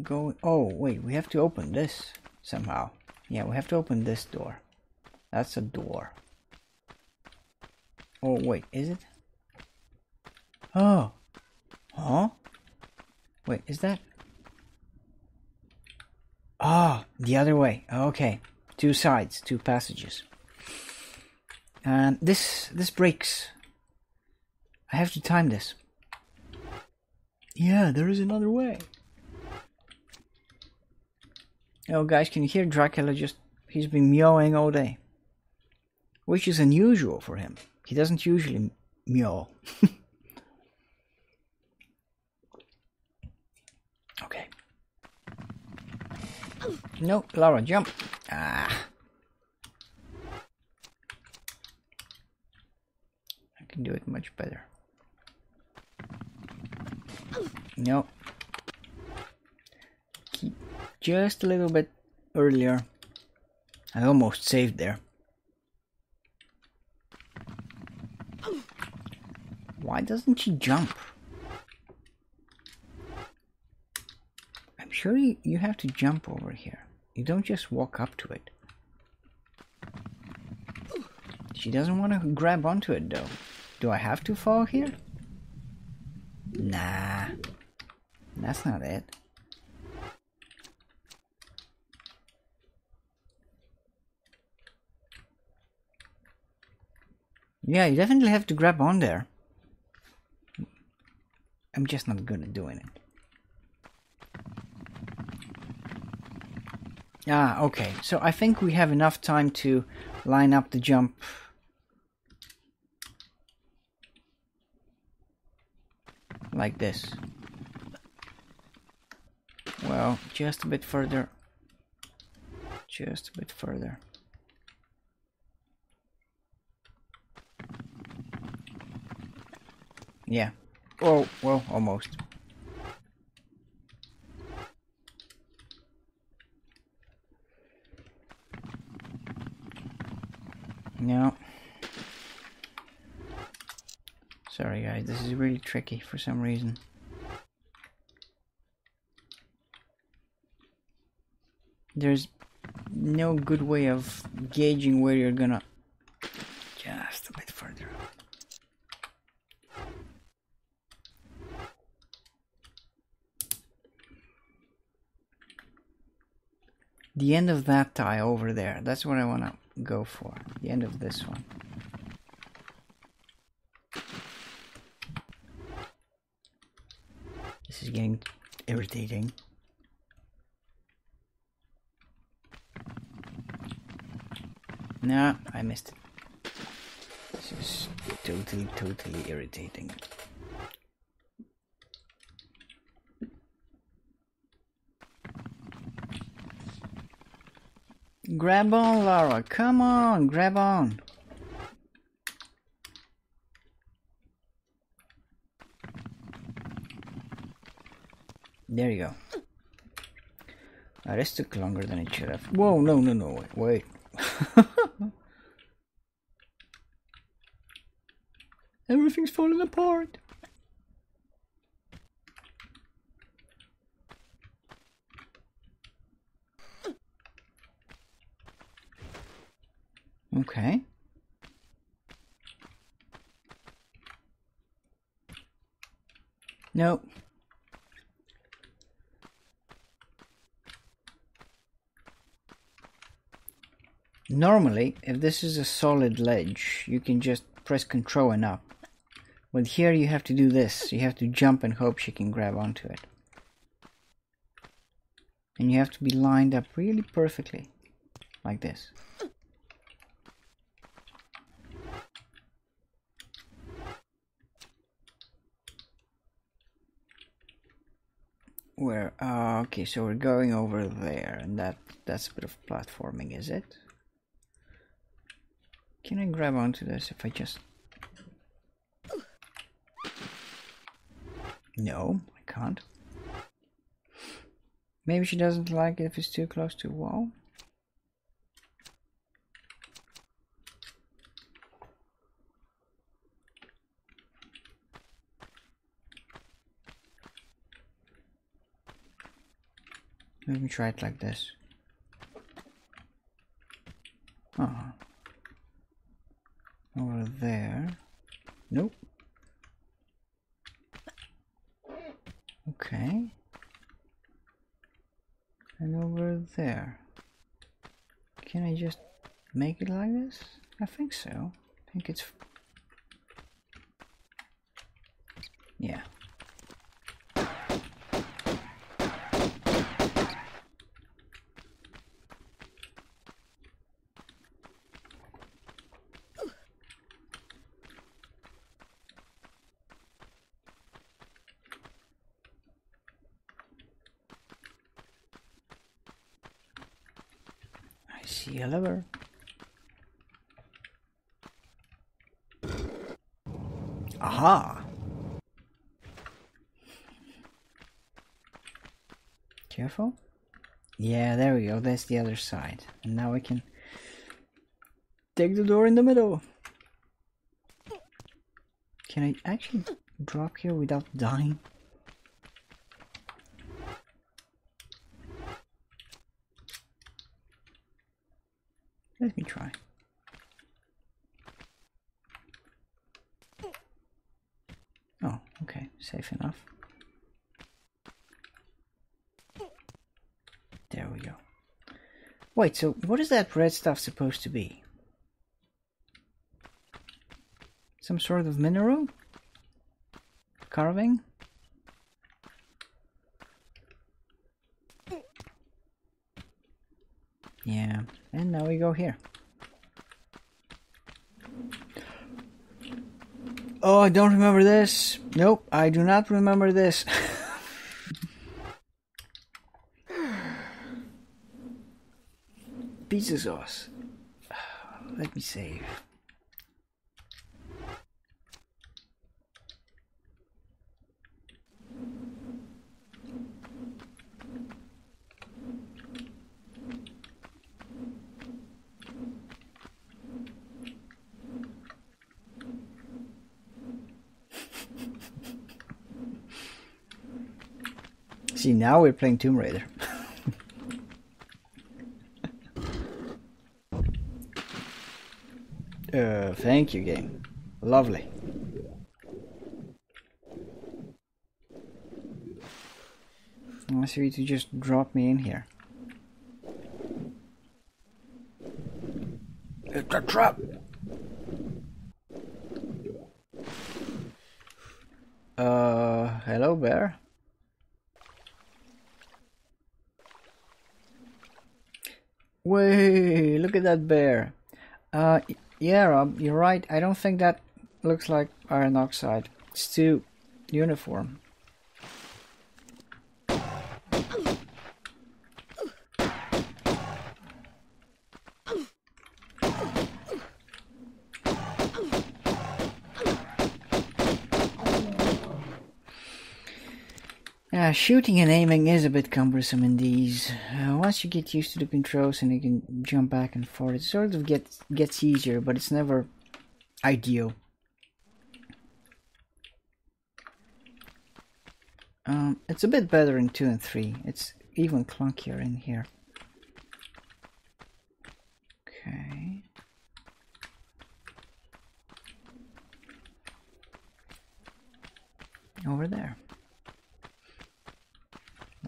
Going, oh wait, we have to open this somehow. Yeah, we have to open this door. That's a door. Oh wait, is it? Oh, huh? Wait, is that? Ah, oh, the other way. Okay, two sides, two passages. And this breaks. I have to time this. Yeah, there is another way. Oh guys, can you hear Dracula? He's been meowing all day, which is unusual for him. He doesn't usually meow. Okay. No, Lara, jump. Ah. I can do it much better. No. Just a little bit earlier. I almost saved there. Why doesn't she jump? I'm sure you have to jump over here. You don't just walk up to it. She doesn't want to grab onto it though. Do I have to fall here? Nah. That's not it. Yeah, you definitely have to grab on there. I'm just not good at doing it. Ah, okay. So I think we have enough time to line up the jump. Like this. Well, just a bit further. Just a bit further. Yeah. Oh, well, almost. No. Sorry, guys. This is really tricky for some reason. There's no good way of gauging where you're gonna... Just a bit further. The end of that tie over there. That's what I want to go for. The end of this one. This is getting irritating. Nah, I missed it. This is totally irritating. Grab on, Lara. Come on, grab on. There you go. This took longer than it should have. Whoa, no, no, no, wait. Everything's falling apart. Okay. Nope. Normally, if this is a solid ledge, you can just press Ctrl and up. But here you have to do this. You have to jump and hope she can grab onto it. And you have to be lined up really perfectly. Like this. Where? Okay, so we're going over there. And that's a bit of platforming, is it? Can I grab onto this if I just... No, I can't. Maybe she doesn't like it if it's too close to a wall. Let me try it like this. Oh. Over there. Nope. Okay. And over there. Can I just make it like this? I think so. I think it's... Yeah. See a lever. Aha! Careful. Yeah, there we go. That's the other side. And now I can take the door in the middle. Can I actually drop here without dying? Let me try. Oh, okay, safe enough. There we go. Wait, so what is that red stuff supposed to be? Some sort of mineral? Carving? Yeah, and now we go here. Oh, I don't remember this. Nope, I do not remember this. Pizza sauce. Let me save. See, now we're playing Tomb Raider. Thank you, game. Lovely. I see you to just drop me in here. It's a trap! Hello, bear. Way, look at that bear. Yeah, Rob, you're right. I don't think that looks like iron oxide. It's too uniform. Shooting and aiming is a bit cumbersome in these. Once you get used to the controls and you can jump back and forth, it sort of gets easier, but it's never ideal. It's a bit better in 2 and 3. It's even clunkier in here. Okay. Over there.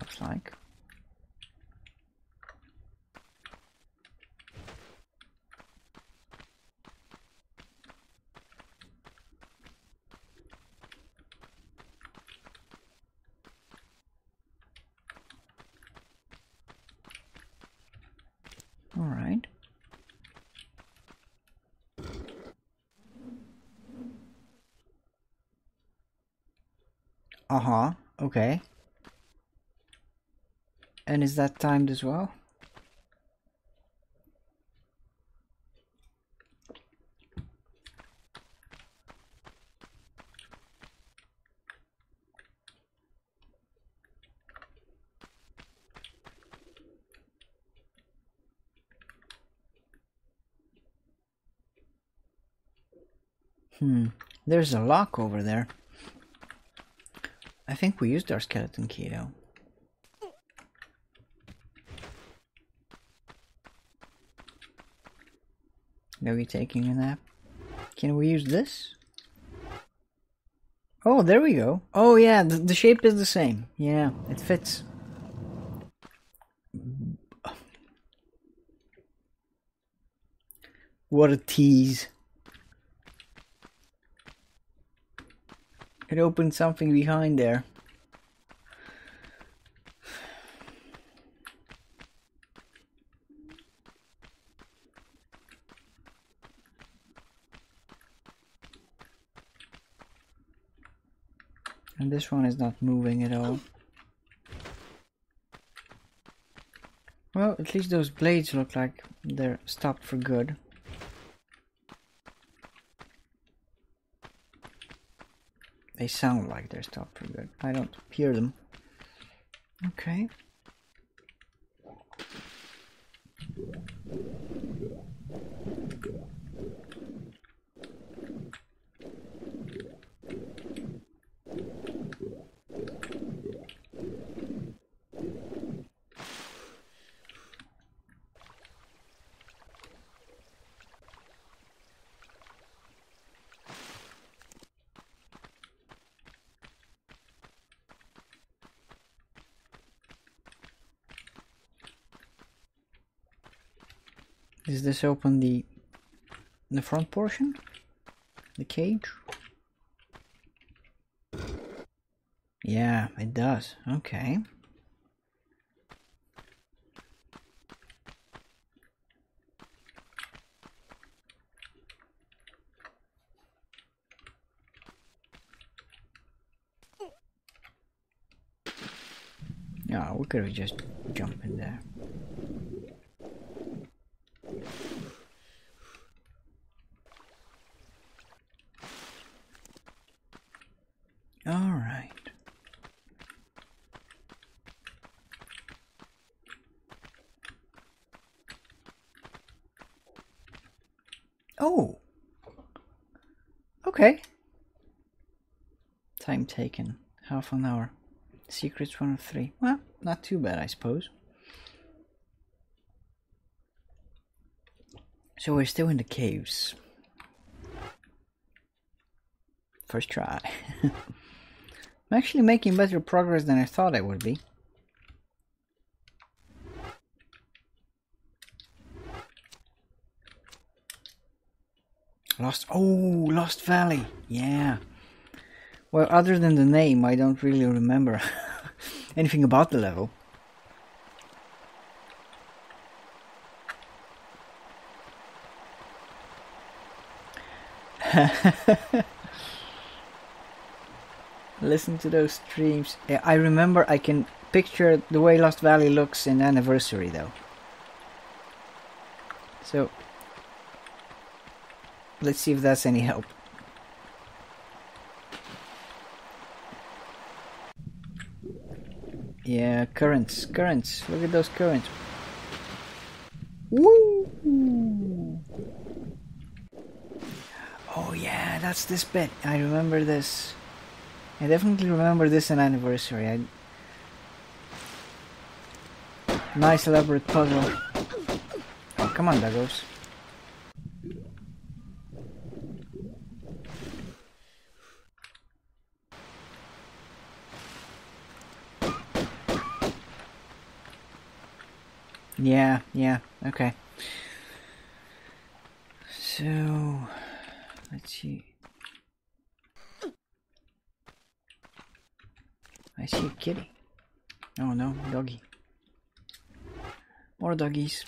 Looks like. All right. Uh-huh, okay. And is that timed as well? There's a lock over there. I think we used our skeleton key though. Are we taking a nap? Can we use this? Oh, there we go. Oh yeah, the shape is the same. Yeah, it fits. What a tease. It opened something behind there. And this one is not moving at all. Well, at least those blades look like they're stopped for good. They sound like they're stopped for good. I don't hear them. Okay. Does this open the front portion? The cage? Yeah, it does. Okay. No, we could have just jumped in there. Okay. Time taken. Half an hour. Secrets 1 of 3. Well, not too bad, I suppose. So we're still in the caves. First try. I'm actually making better progress than I thought I would be. Lost Valley, yeah. Well, other than the name, I don't really remember anything about the level. Listen to those streams. I remember, I can picture the way Lost Valley looks in Anniversary though. So let's see if that's any help. Yeah, currents. Look at those currents. Woo! Oh yeah, that's this bit. I remember this. I definitely remember this in Anniversary. Nice elaborate puzzle. Oh, come on, Douglas. Yeah, okay. So, let's see. I see a kitty. Oh no, doggy. More doggies.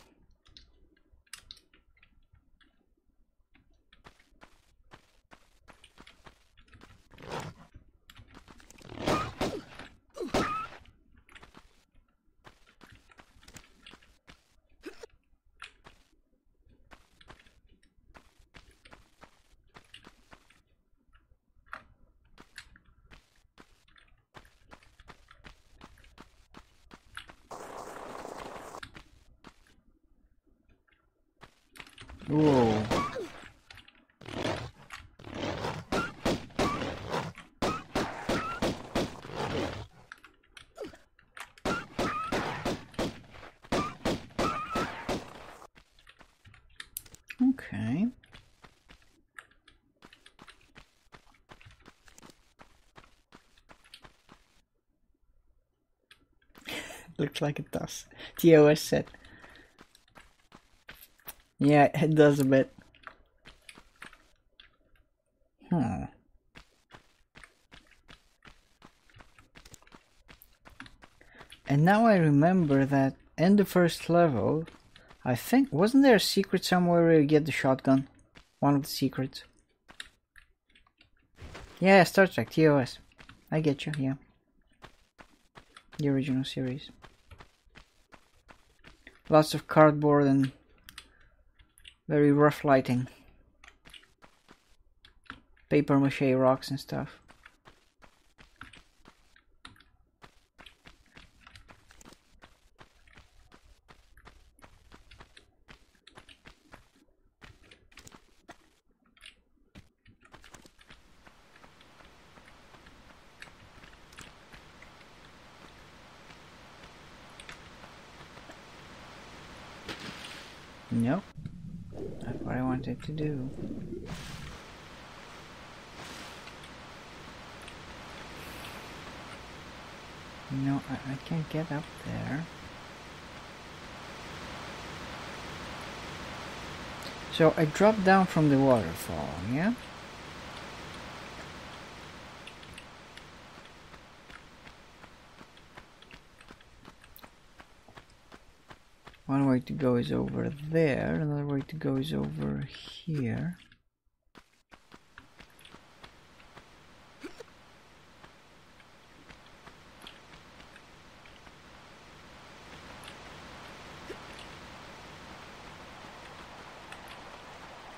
Whoa. Okay. Looks like it does. TOS set. Yeah, it does a bit. Huh. And now I remember that in the first level, I think, wasn't there a secret somewhere where you get the shotgun? One of the secrets. Yeah, Star Trek, TOS. I get you, yeah. The original series. Lots of cardboard and very rough lighting. Paper mache rocks and stuff. No. That's what I wanted to do. No, I can't get up there. So I dropped down from the waterfall, yeah? One way to go is over there, another way to go is over here.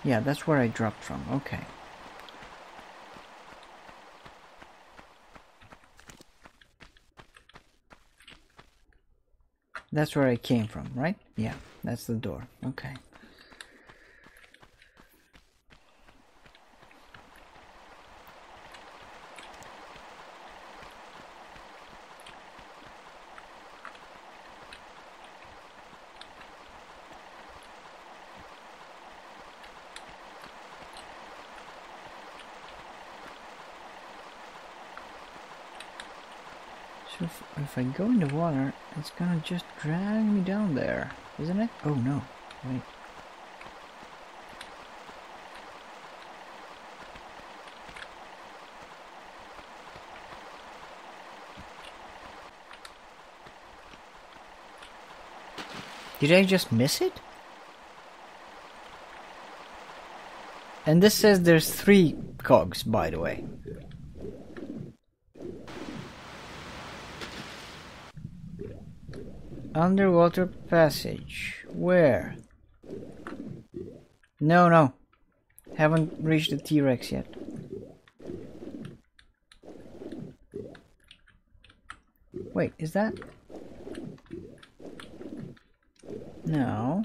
Yeah, that's where I dropped from, okay. That's where I came from, right? Yeah, that's the door. Okay. So if I go in the water, it's gonna just drag me down there, isn't it? Oh no, wait. Did I just miss it? And this says there's 3 cogs, by the way. Underwater passage. Where? No. Haven't reached the T-Rex yet. Wait, is that? No.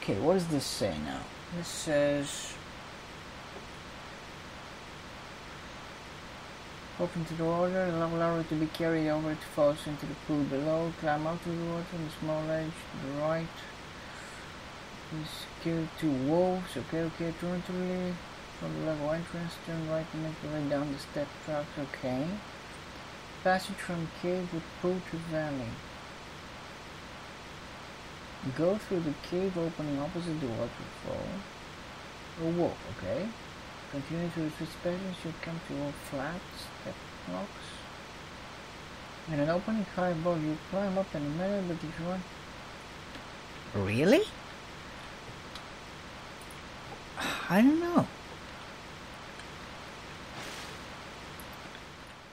Okay, what does this say now? This says... Open to the water, allow larvae to be carried over to falls into the pool below, climb out of the water on the small edge to the right. He's killed two wolves, okay, turn to the from the level entrance, turn right and make your way down the step tracks, okay. Passage from cave with pool to valley. Go through the cave opening opposite the waterfall. A wolf, okay. Continue to retreat spaces, you'll come to a flat step blocks. In an opening high bowl, you climb up in a minute, but if you want... Really? I don't know.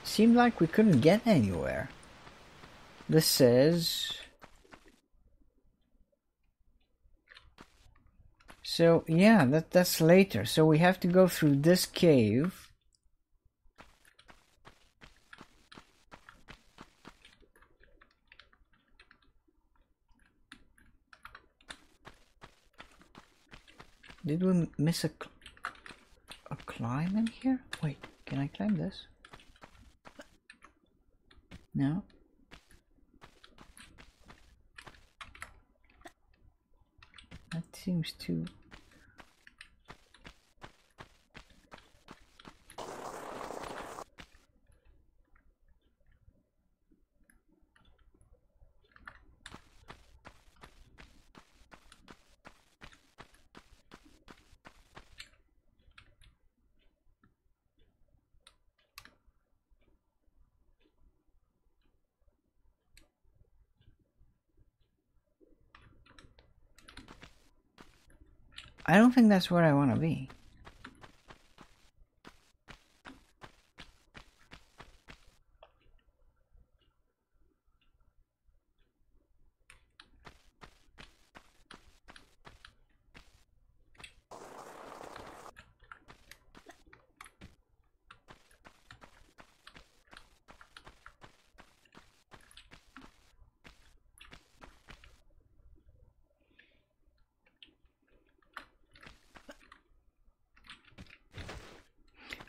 Seemed like we couldn't get anywhere. This says... So, yeah, that's later. So we have to go through this cave. Did we miss a climb in here? Wait, can I climb this? No. That seems too... I don't think that's where I want to be.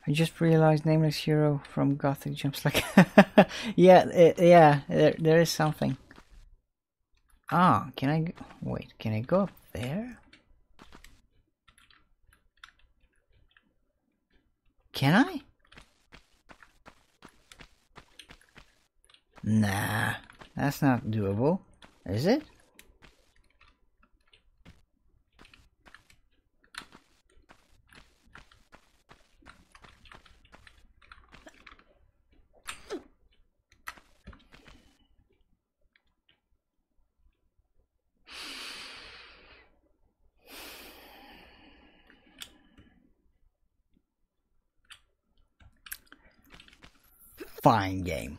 I just realized Nameless Hero from Gothic jumps like... yeah, there is something. Ah, can I... Wait, can I go up there? Can I? Nah, that's not doable, is it? Fine game.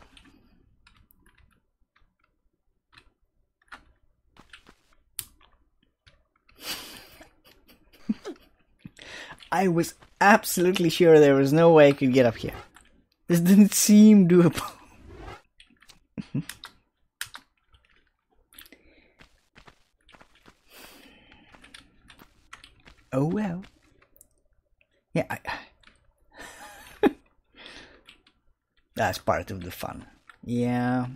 I was absolutely sure there was no way I could get up here. This didn't seem doable. Oh well. Yeah, that's part of the fun. Yeah.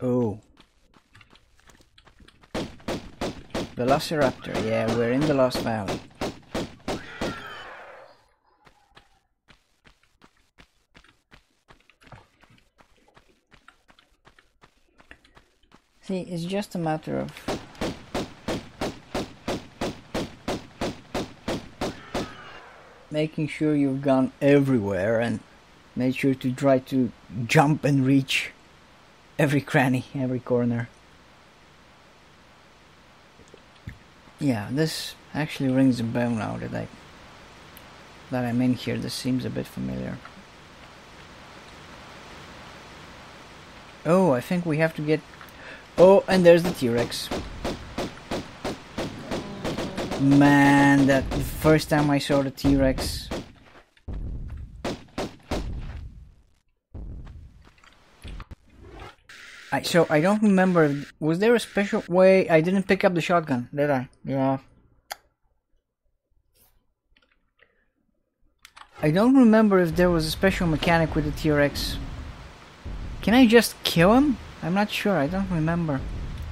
Oh. Velociraptor. Yeah, we're in the Lost Valley. See, it's just a matter of... making sure you've gone everywhere and made sure to try to jump and reach every cranny, every corner. Yeah, this actually rings a bell now that I'm in here. This seems a bit familiar. Oh, I think we have to get... Oh, and there's the T-Rex. Man, that the first time I saw the T-Rex... So, I don't remember, was there a special way? I didn't pick up the shotgun, did I? Yeah. I don't remember if there was a special mechanic with the T-Rex. Can I just kill him? I'm not sure, I don't remember.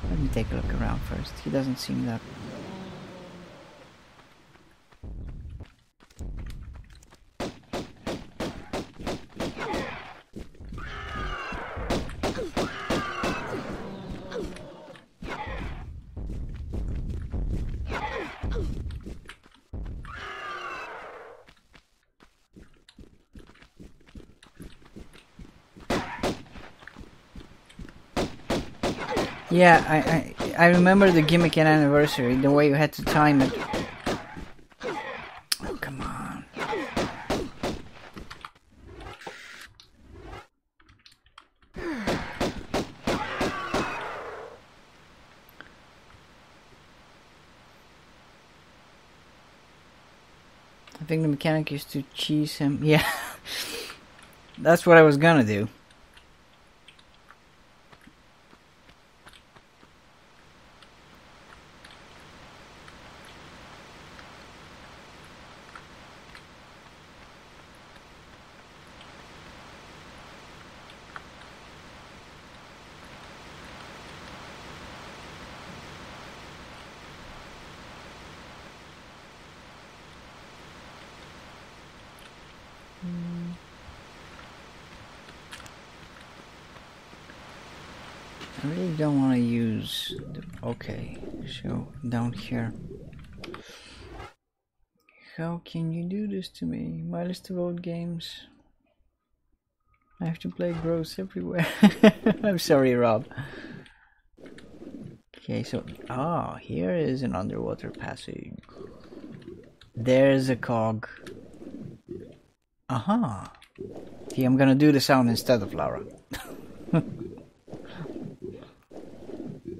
Let me take a look around first, he doesn't seem that... Yeah, I remember the gimmick and anniversary, the way you had to time it. Oh, come on. I think the mechanic is to cheese him. Yeah, that's what I was gonna do. I really don't want to use the... Okay, so down here. How can you do this to me? My list of old games. I have to play gross everywhere. I'm sorry, Rob. Okay, so... Ah, here is an underwater passage. There's a cog. Aha! See, I'm gonna do the sound instead of Laura.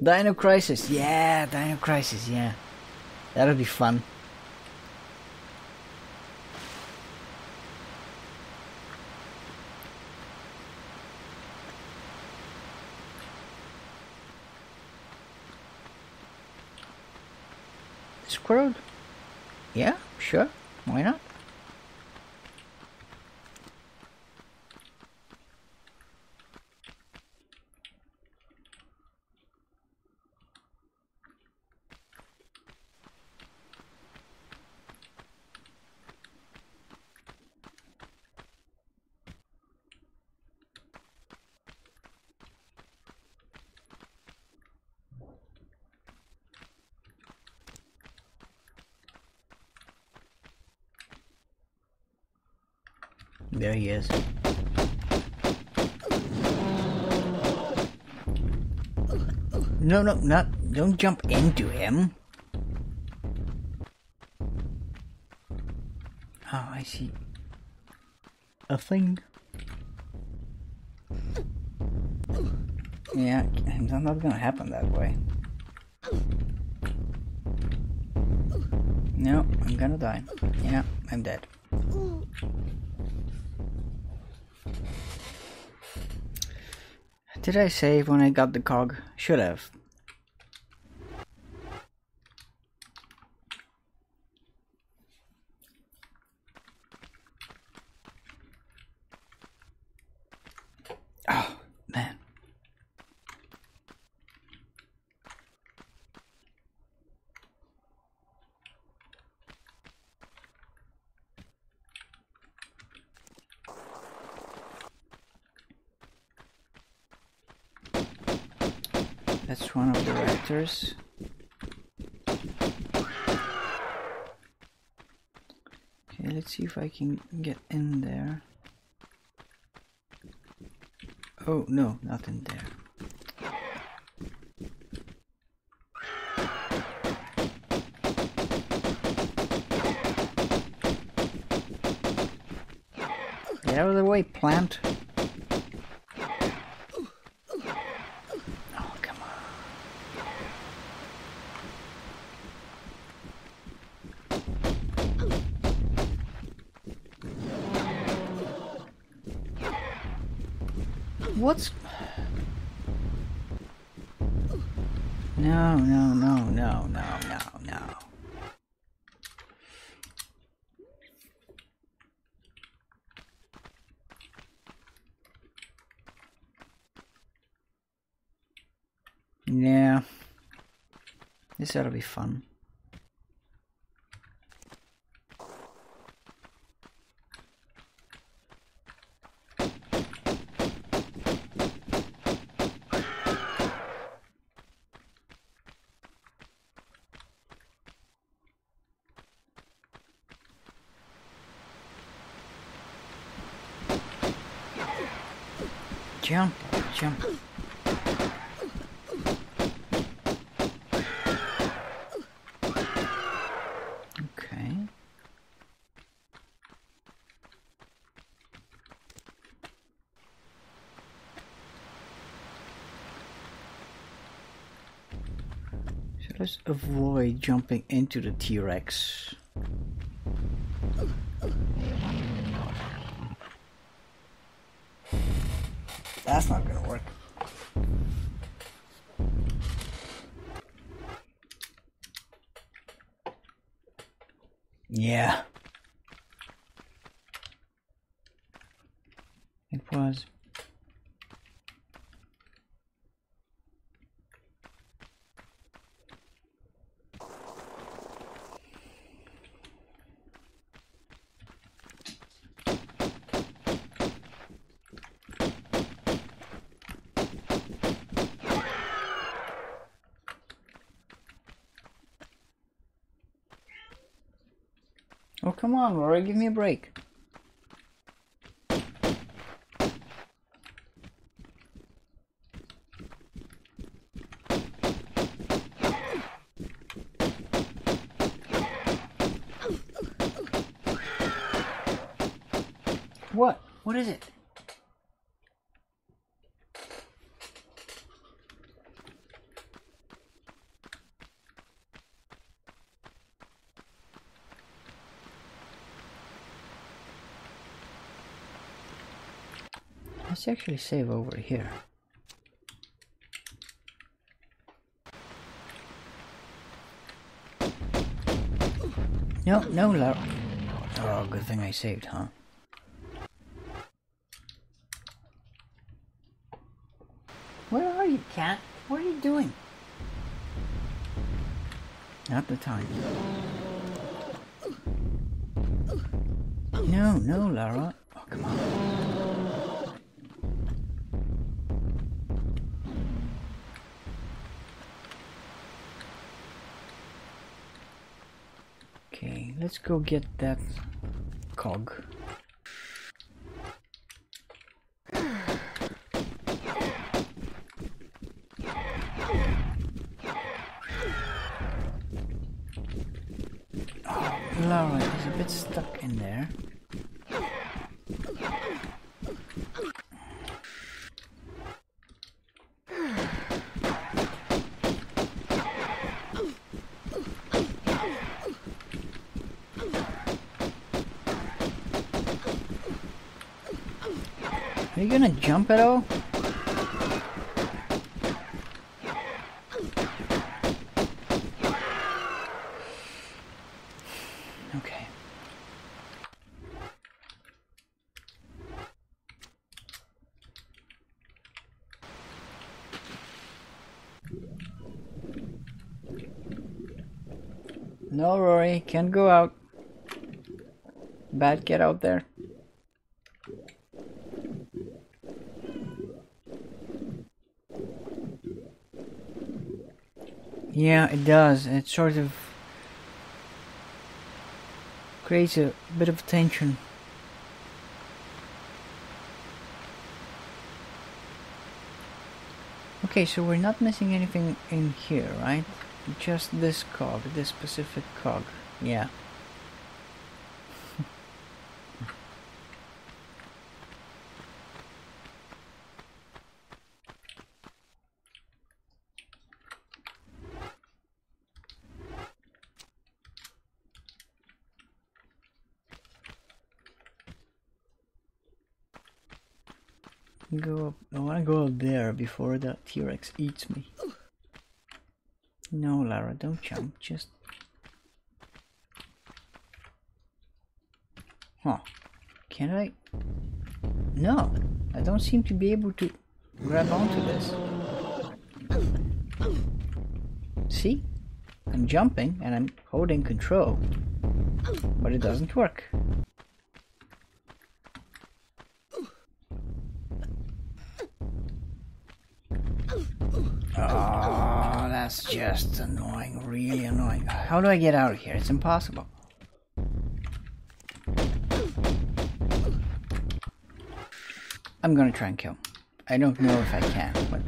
Dino Crisis, yeah, Dino Crisis, yeah. That'll be fun. Squirrel? Yeah, sure, why not? There he is. No, no, not... Don't jump into him. Oh, I see. A thing. Yeah, it's not gonna happen that way. No, I'm gonna die. Yeah, I'm dead. Did I save when I got the cog? Should have. Oh, man. That's one of the raptors. Okay, Let's see if I can get in there. Oh no, not in there. Get out of the way, plant. Oh, come on. What's... No, no, no, no, no, no, no. Yeah, this ought to be fun. Jump, jump. Let's avoid jumping into the T-Rex. That's not gonna work. Yeah. It was. Oh, come on, Rory, give me a break. What? What is it? Let's actually save over here. No, no, Larry. Oh, good thing I saved, huh? Where are you, cat? What are you doing? Not the time. No, no, Larry. Oh, come on. Let's go get that cog. Oh, Laura is a bit stuck in there. Are you gonna jump at all? Okay. No, Rory, can't go out. Bad get out there. Yeah, it does. It sort of creates a bit of tension. Okay, so we're not missing anything in here, right? Just this cog, this specific cog, yeah. Go up. I want to go up there before that T-Rex eats me. No, Lara, don't jump. Just... Huh. Can I? No. I don't seem to be able to grab onto this. See? I'm jumping and I'm holding control. But it doesn't work. That's just annoying, really annoying. How do I get out of here? It's impossible. I'm gonna try and kill. I don't know if I can, but...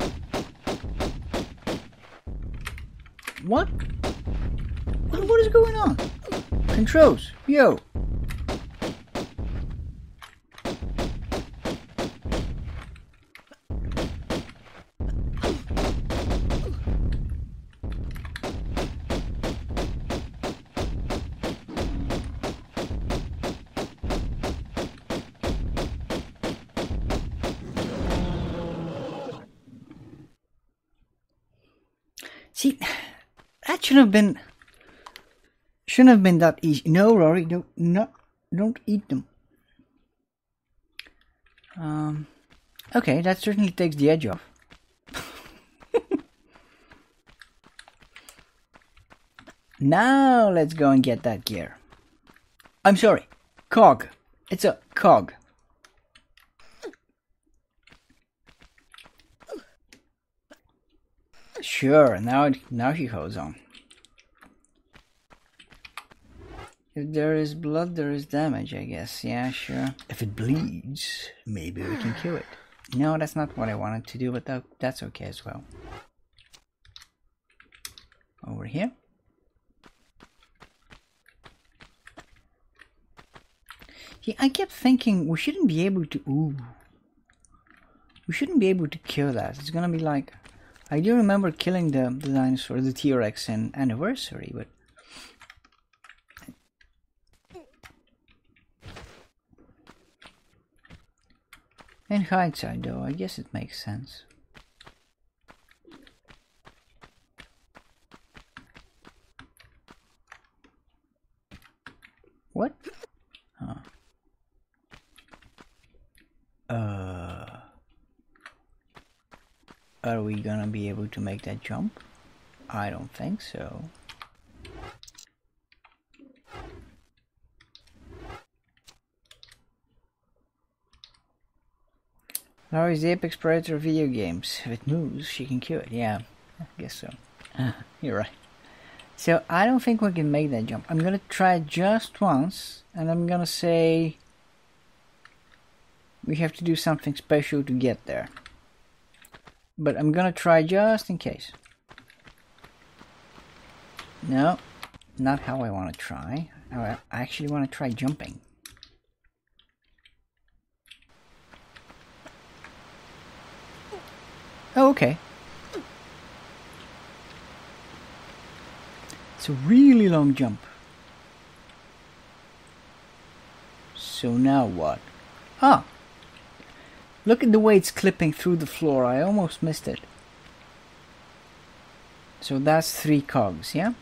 What? What is going on? Controls, yo! Shouldn't have been that easy. No, Rory, don't eat them. Okay, that certainly takes the edge off. Now let's go and get that gear. I'm sorry, cog. It's a cog. Sure, now she holds on. If there is blood, there is damage, I guess. Yeah, sure. If it bleeds, maybe we can kill it. No, that's not what I wanted to do, but that's okay as well. Over here. See, I kept thinking we shouldn't be able to... Ooh. We shouldn't be able to kill that. It's gonna be like... I do remember killing the dinosaur, the T-Rex in Anniversary, but... In hindsight, though, I guess it makes sense. What? Huh. Are we gonna be able to make that jump? I don't think so. Now is the apex predator of video games. If it moves, she can kill it. Yeah, I guess so. You're right. So I don't think we can make that jump. I'm gonna try just once, and I'm gonna say we have to do something special to get there. But I'm gonna try just in case. No, not how I want to try. I actually want to try jumping. Oh, okay. It's a really long jump. So now what? Ah! Look at the way it's clipping through the floor. I almost missed it. So that's 3 cogs, yeah?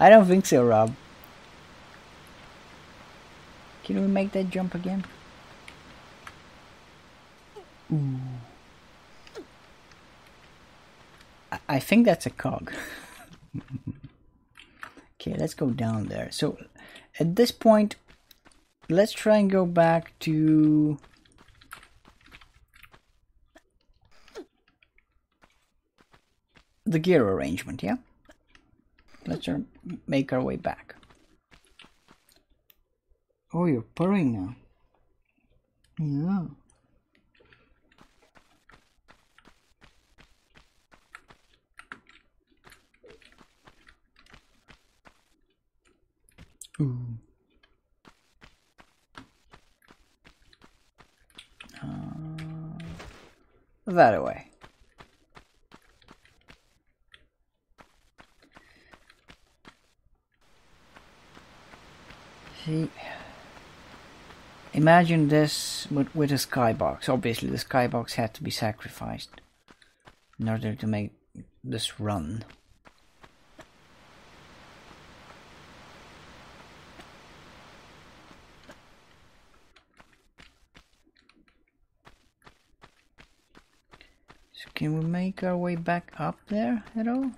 I don't think so, Rob. Can we make that jump again? Ooh. I think that's a cog. Okay, let's go down there. So, at this point, let's try and go back to... the gear arrangement, yeah? Let's make our way back. Oh, you're purring now. Yeah. Ooh. That way. See, imagine this but with a skybox. Obviously the skybox had to be sacrificed in order to make this run. So can we make our way back up there at all?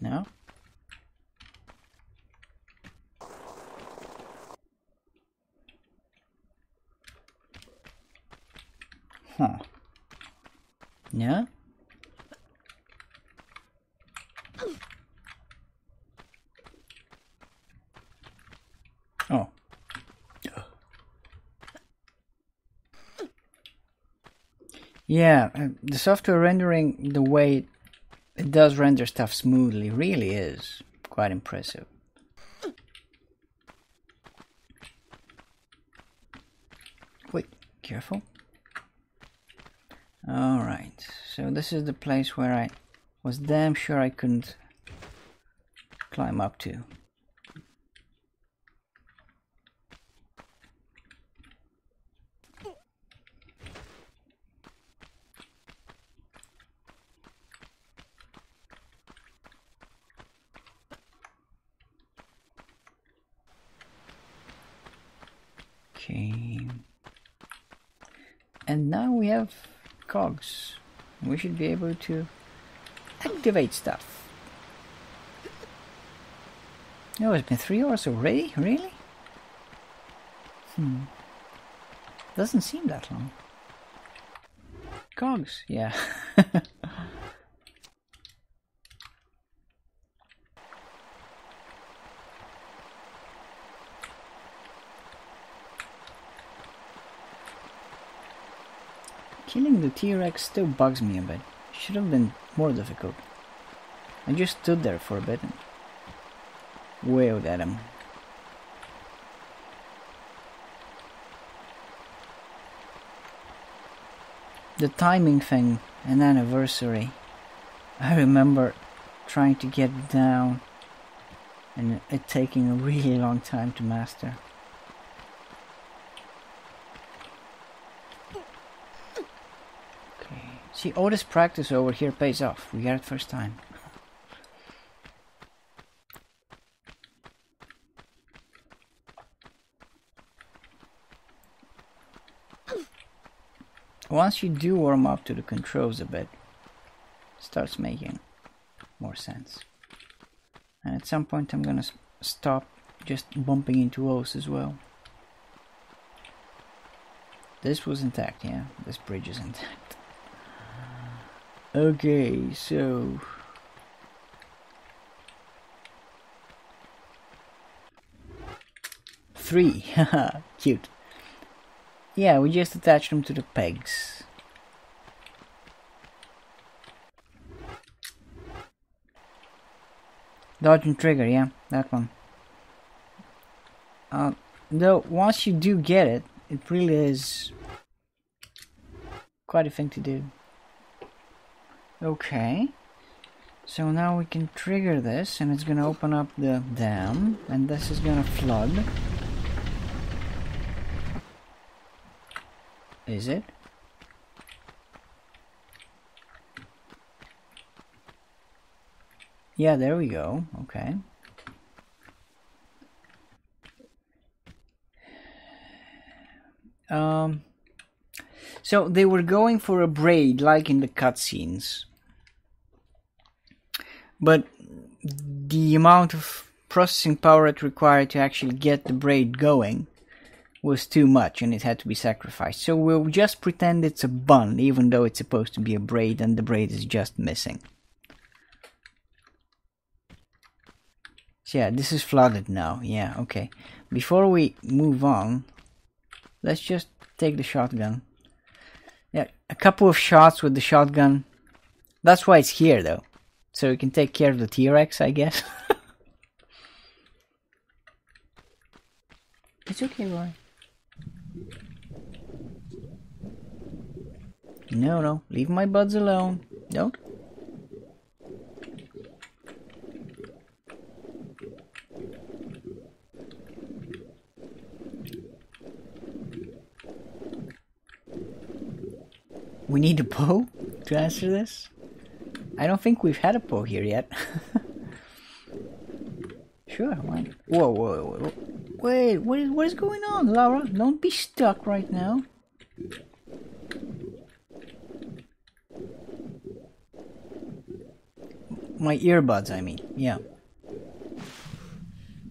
No. Huh. No. Oh. Yeah, the software rendering the way it does render stuff smoothly, really is quite impressive. Wait, careful. Alright, so this is the place where I was damn sure I couldn't climb up to. And now we have cogs. We should be able to activate stuff. Oh, it's been 3 hours already? Really? Hmm. Doesn't seem that long. Cogs, yeah. Killing the T-Rex still bugs me a bit. Should have been more difficult. I just stood there for a bit and wailed at him. The timing thing, an anniversary. I remember trying to get down and it taking a really long time to master. See, all this practice over here pays off. We got it first time. Once you do warm up to the controls a bit, it starts making more sense. And at some point I'm gonna stop just bumping into O's as well. This was intact, yeah. This bridge is intact. Okay, so... three, haha, cute. Yeah, we just attached them to the pegs. Dodge and trigger, yeah, that one. Though, once you do get it, it really is quite a thing to do. Okay, so now we can trigger this and it's gonna open up the dam and this is gonna flood. Is it? Yeah, there we go. Okay. So they were going for a braid like in the cutscenes. but the amount of processing power it required to actually get the braid going was too much, and it had to be sacrificed. So we'll just pretend it's a bun, even though it's supposed to be a braid, and the braid is just missing. So yeah, this is flooded now. Yeah, okay. Before we move on, let's just take the shotgun. Yeah, a couple of shots with the shotgun. That's why it's here, though. So we can take care of the T-Rex, I guess. It's okay, boy. No, no. Leave my buds alone. Don't. We need a bow to answer this? I don't think we've had a bow here yet. Sure, why? Whoa, whoa, whoa. Wait, what is going on, Laura? Don't be stuck right now. My earbuds, I mean. Yeah.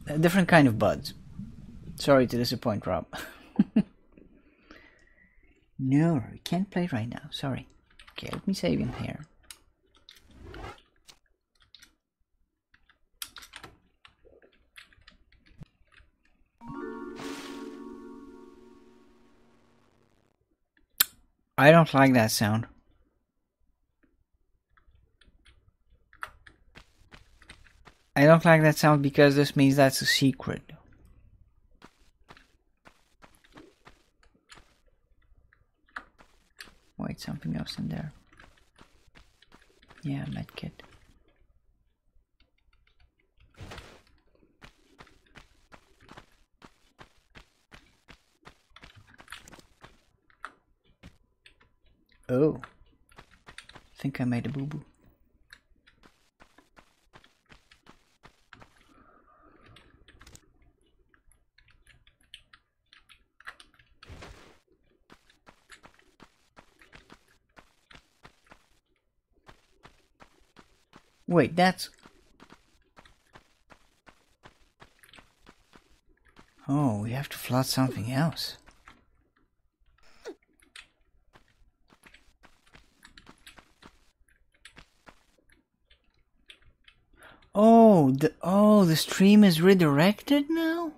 A different kind of buds. Sorry to disappoint, Rob. No, we can't play right now. Sorry. Okay, let me save him here. I don't like that sound. I don't like that sound because this means that's a secret. Wait, something else in there. Yeah, medkit. Oh, I think I made a boo-boo. Wait, that's... Oh, we have to flood something else. Oh, the stream is redirected now?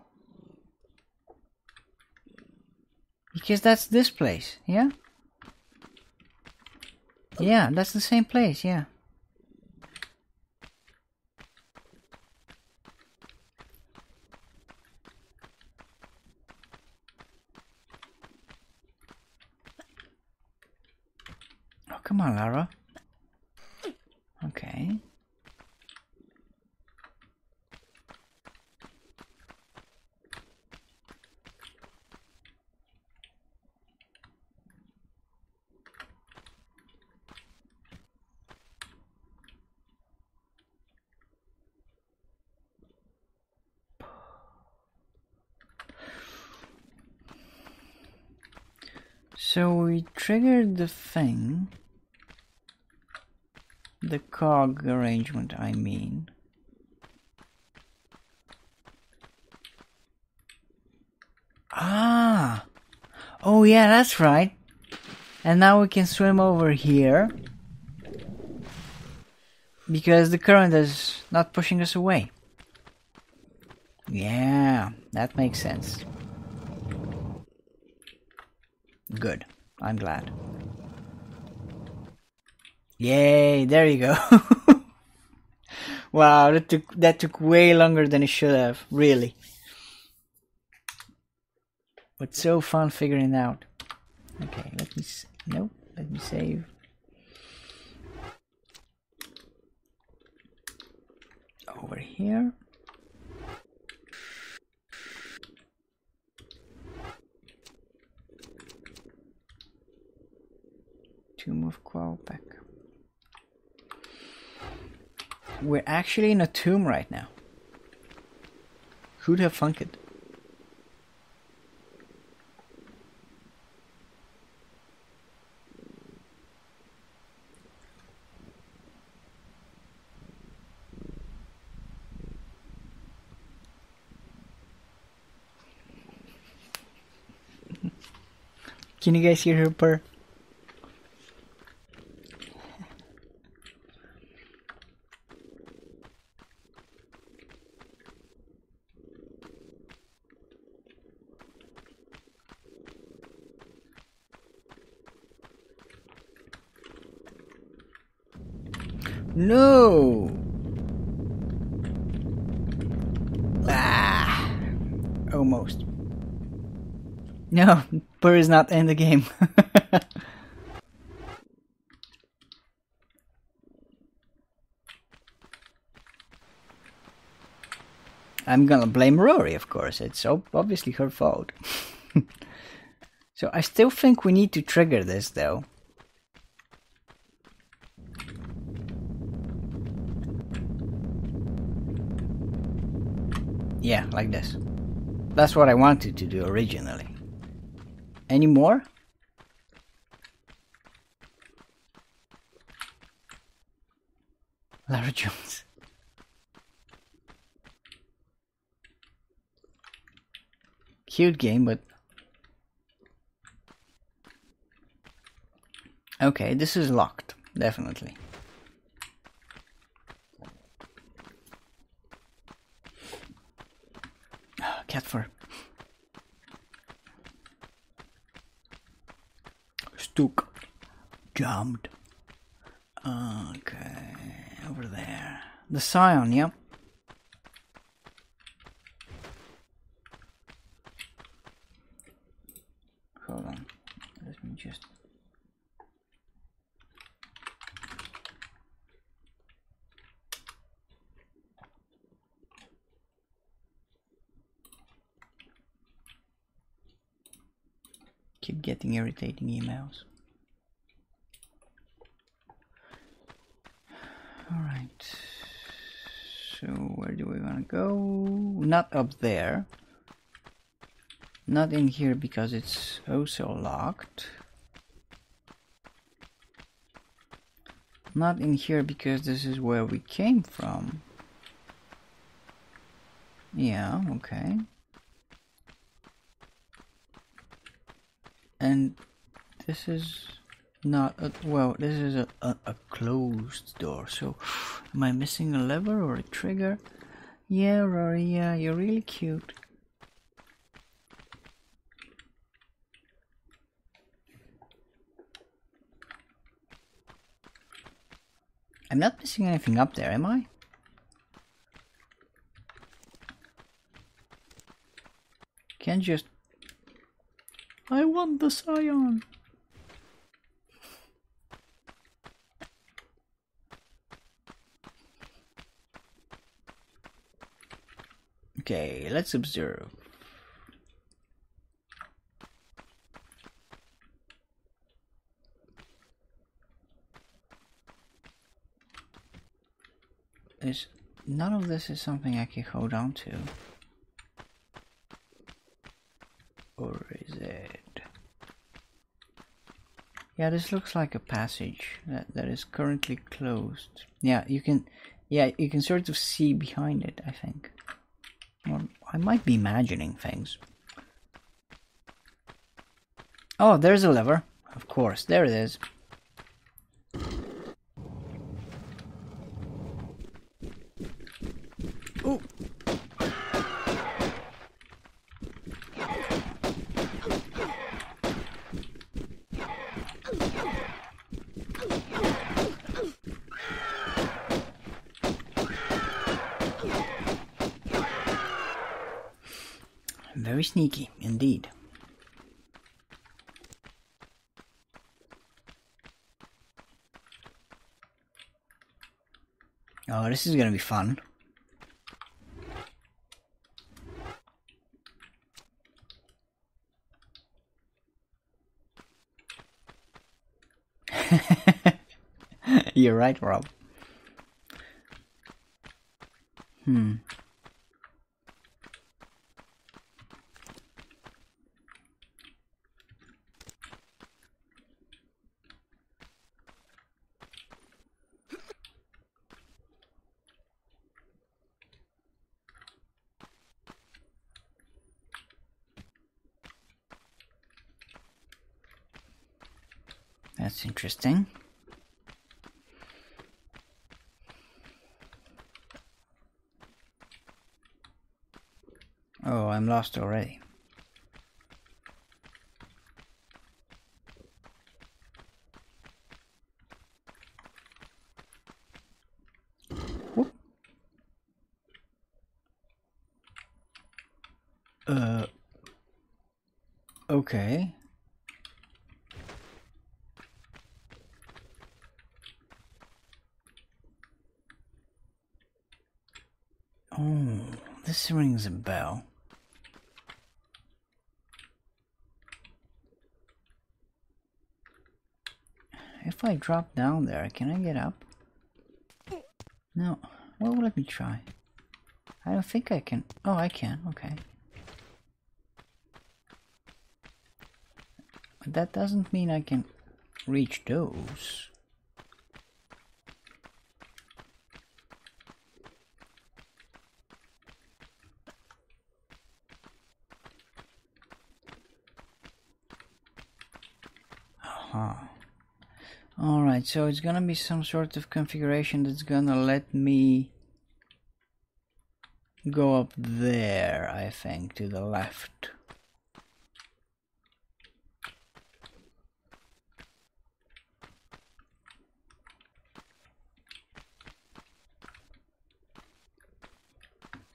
Because that's this place, yeah? Yeah, that's the same place, yeah. Come on, Lara. Okay. So we triggered the thing. The cog arrangement, I mean. Ah! Oh yeah, that's right. And now we can swim over here. Because the current is not pushing us away. Yeah, that makes sense. Good. I'm glad. Yay, there you go. Wow, that took way longer than it should have, really. But so fun figuring it out. Okay, let me let me save. Over here. Tomb of Kualapek. We're actually in a tomb right now. Who'd have thunk it? Can you guys hear her purr? No! Ah! Almost. No, Purr is not in the game. I'm gonna blame Rory, of course. It's obviously her fault. So I still think we need to trigger this, though. Yeah, like this. That's what I wanted to do originally. Any more? Lara Jones. Cute game, but... Okay, this is locked, definitely. Cat fur. Stuck. Jumped. Okay, over there. The scion, yep. Hold on. Let me just... Keep getting irritating emails. Alright. So where do we want to go? Not up there. Not in here because it's also locked. Not in here because this is where we came from. Yeah, okay. And this is not a, well, this is a closed door, so am I missing a lever or a trigger? Yeah, Rory, yeah, you're really cute. I'm not missing anything up there, am I? Can't just... I want the scion. Okay, let's observe. There's none of this is something I can hold on to. Or is it? Yeah, this looks like a passage that is currently closed. Yeah, you can sort of see behind it, I think. Or I might be imagining things. Oh, there's a lever. Of course, there it is. Ooh. Very sneaky, indeed. Oh, this is gonna be fun. You're right, Rob. That's interesting. Oh, I'm lost already. Whoop. Okay. Oh, this rings a bell. If I drop down there, can I get up? No. Well, let me try. I don't think I can. Oh, I can. Okay. But that doesn't mean I can reach those. Aha. Alright, so it's gonna be some sort of configuration that's gonna let me go up there, I think, to the left.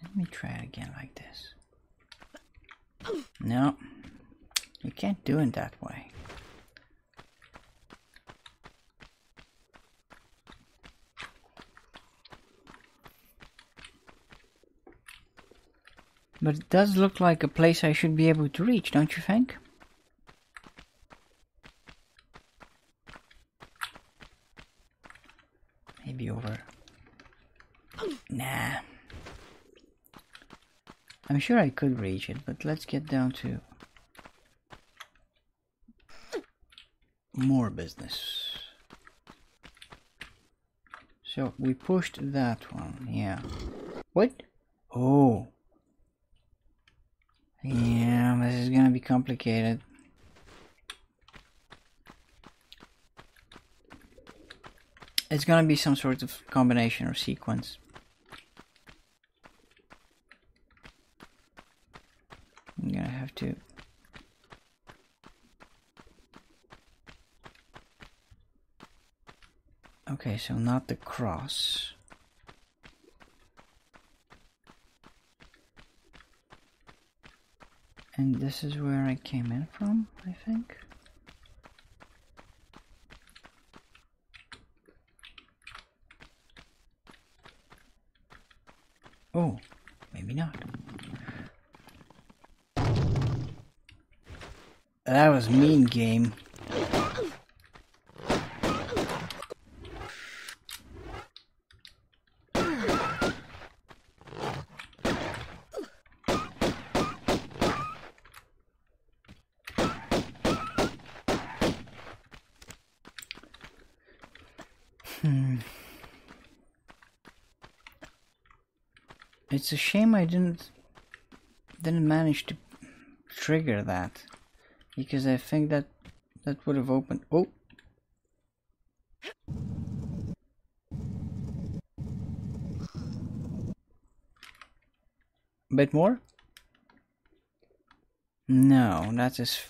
Let me try it again like this. No, you can't do it that way. But it does look like a place I should be able to reach, don't you think? Maybe over... Nah. I'm sure I could reach it, but let's get down to... more business. So, we pushed that one, yeah. What? Oh. Yeah, this is gonna be complicated. It's gonna be some sort of combination or sequence. I'm gonna have to... Okay, so not the cross. And this is where I came in from, I think. Oh, maybe not. That was mean, game. It's a shame I didn't manage to trigger that, because I think that would have opened. Oh, a bit more. No, that is.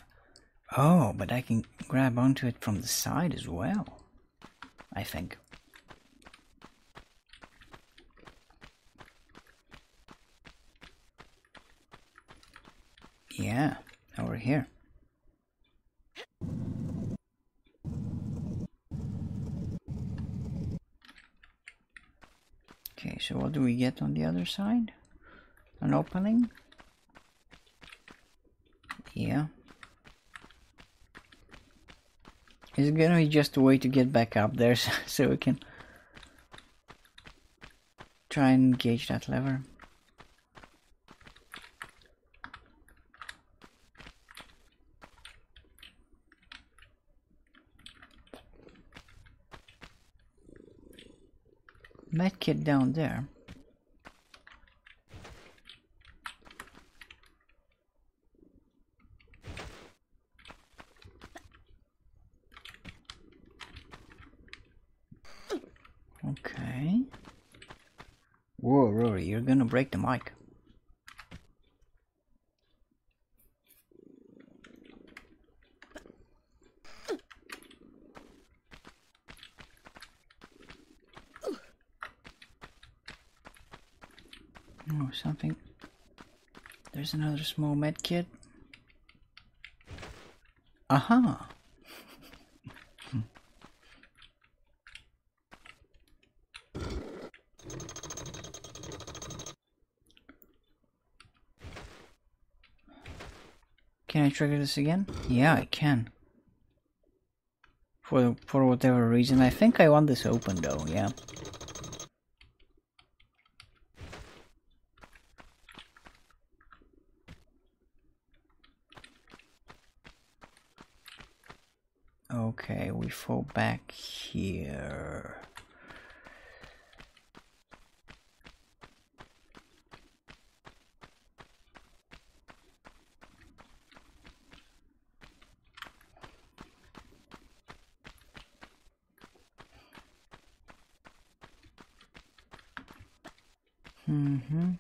Oh, but I can grab onto it from the side as well, I think. Yeah, over here. Okay, so what do we get on the other side? An opening? Yeah. Is it gonna be just a way to get back up there so we can try and engage that lever? Medkit down there. Whoa, Rory, you're gonna break the mic. Oh, something. There's another small med kit. Aha! Can I trigger this again? Yeah, I can. For whatever reason. I think I want this open though, yeah. Okay, we fall back here. Mm-hmm.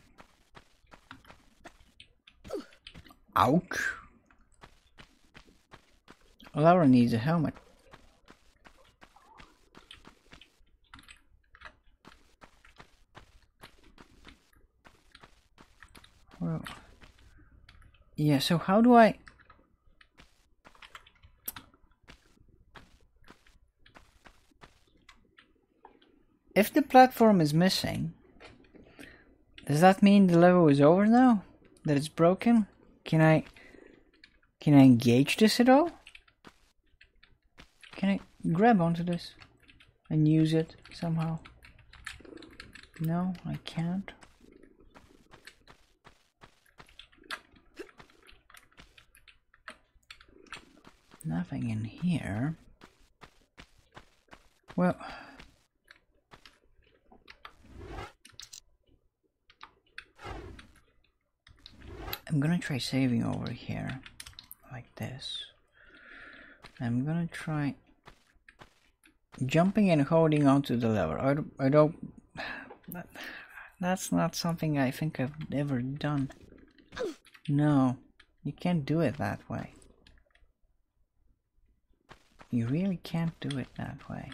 Ouch. Laura needs a helmet. Well, yeah, so how do I... If the platform is missing, does that mean the level is over now? That it's broken? Can I engage this at all? Can I grab onto this and use it somehow? No, I can't. Nothing in here. Well... I'm gonna try saving over here, like this. I'm gonna try jumping and holding onto the lever. I don't... That's not something I think I've ever done. No, you can't do it that way. You really can't do it that way.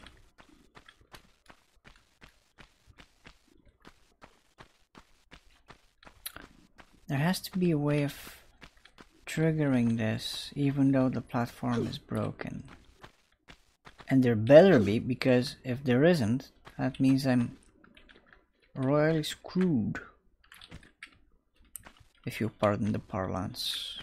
There has to be a way of triggering this, even though the platform is broken. And there better be, because if there isn't, that means I'm royally screwed. If you pardon the parlance.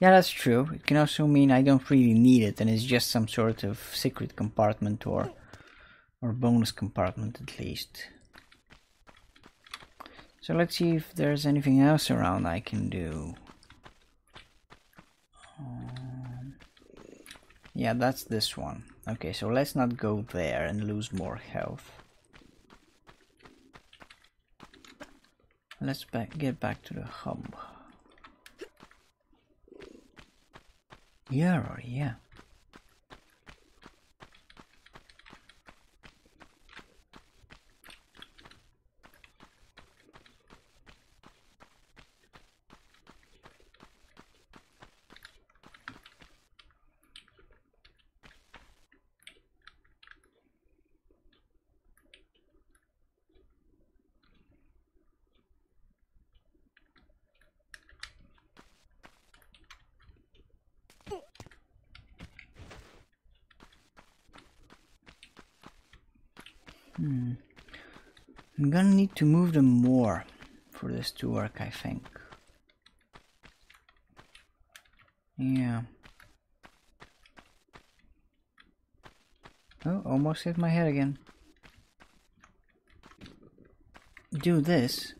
Yeah, that's true. It can also mean I don't really need it and it's just some sort of secret compartment or bonus compartment at least. So let's see if there's anything else around I can do. Yeah, that's this one. Okay, so let's not go there and lose more health. Let's get back to the hub. Yeah, Rory, yeah. I'm gonna need to move them more for this to work, I think. Yeah. Oh, almost hit my head again. Do this.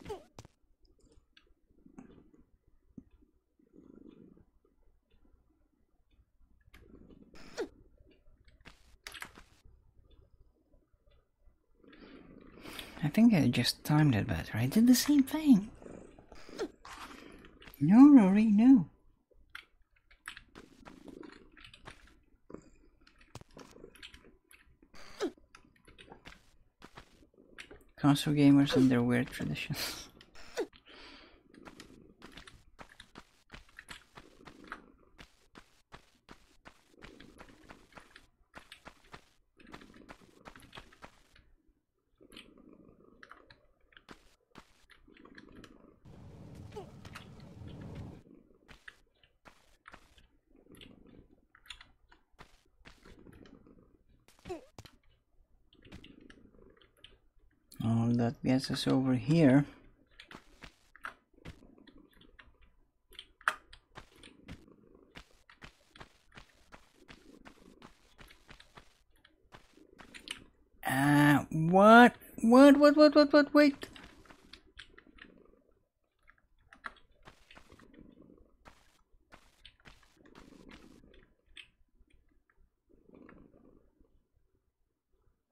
I think I just timed it better. I did the same thing. No, Rory, no. Console gamers and their weird traditions. That gets us over here. What, wait.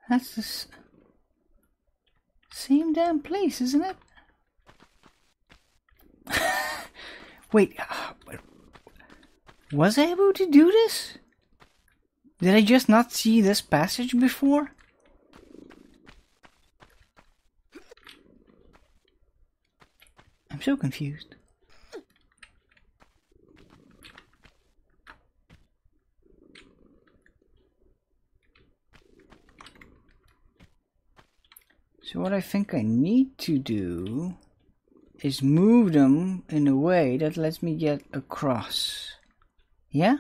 That's this. Same damn place, isn't it? Wait, was I able to do this? Did I just not see this passage before? I'm so confused. So what I think I need to do is move them in a way that lets me get across. Yeah?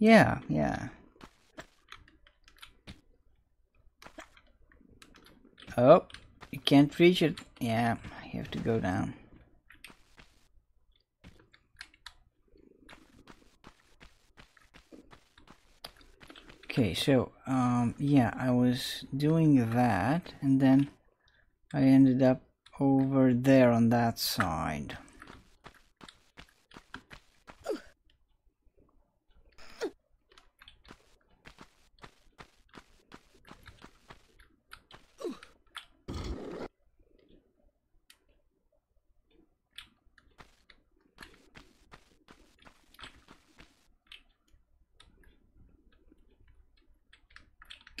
Yeah. Oh, you can't reach it. Yeah, you have to go down. Okay, so, yeah, I was doing that, and then I ended up over there on that side.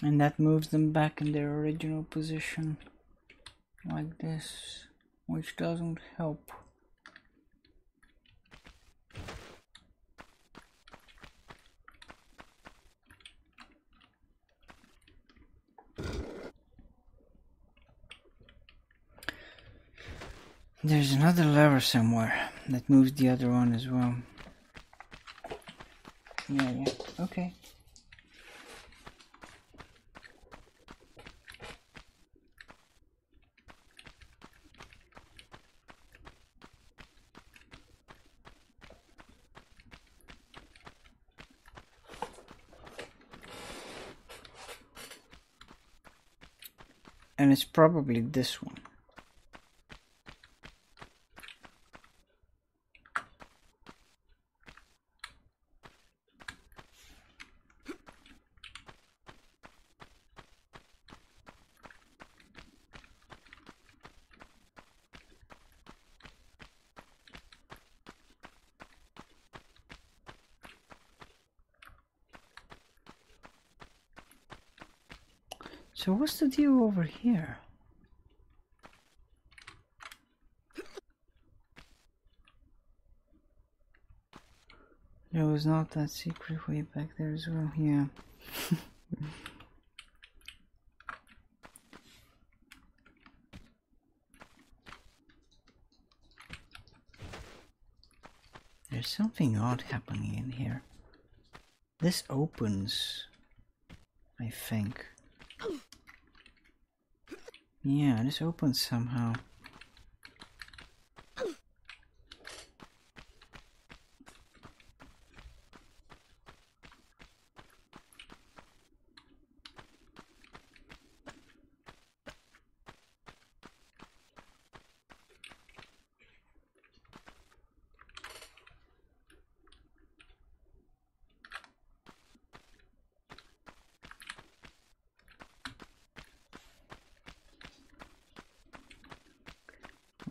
And that moves them back in their original position, like this, which doesn't help. There's another lever somewhere that moves the other one as well. Yeah, okay. And it's probably this one. So what's the deal over here? There was not that secret way back there as well, yeah. There's something odd happening in here. This opens, I think. Yeah, this opens somehow.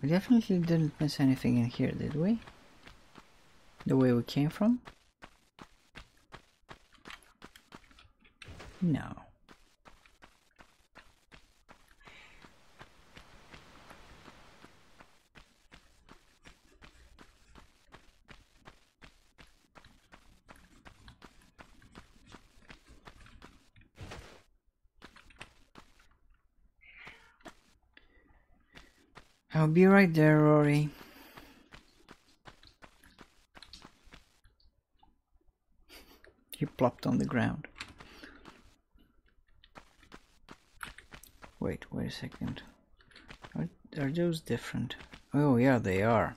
We definitely didn't miss anything in here, did we? The way we came from? No. I'll be right there, Rory. He plopped on the ground. Wait a second. Are those different? Oh yeah, they are.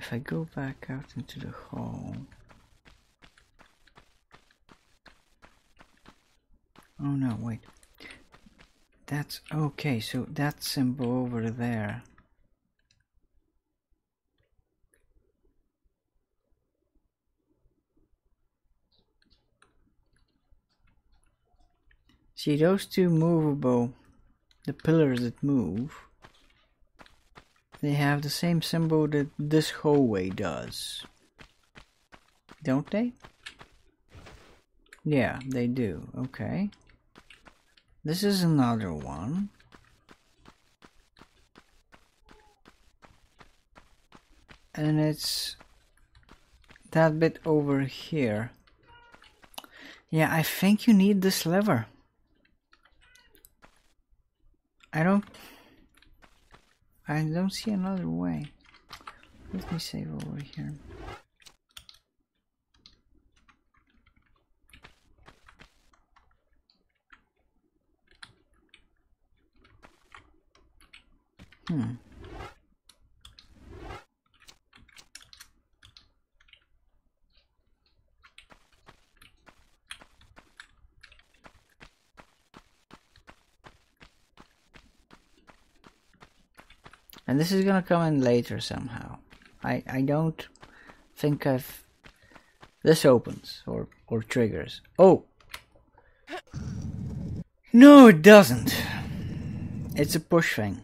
If I go back out into the hall... Oh no, wait. That's okay, so that symbol over there. See, those two movable, the pillars that move, they have the same symbol that this hallway does. Don't they? Yeah, they do. Okay. This is another one. And it's that bit over here. Yeah, I think you need this lever. I don't see another way. Let me save over here. And this is gonna come in later somehow. I don't think I've... This opens or triggers. Oh! No, it doesn't! It's a push thing.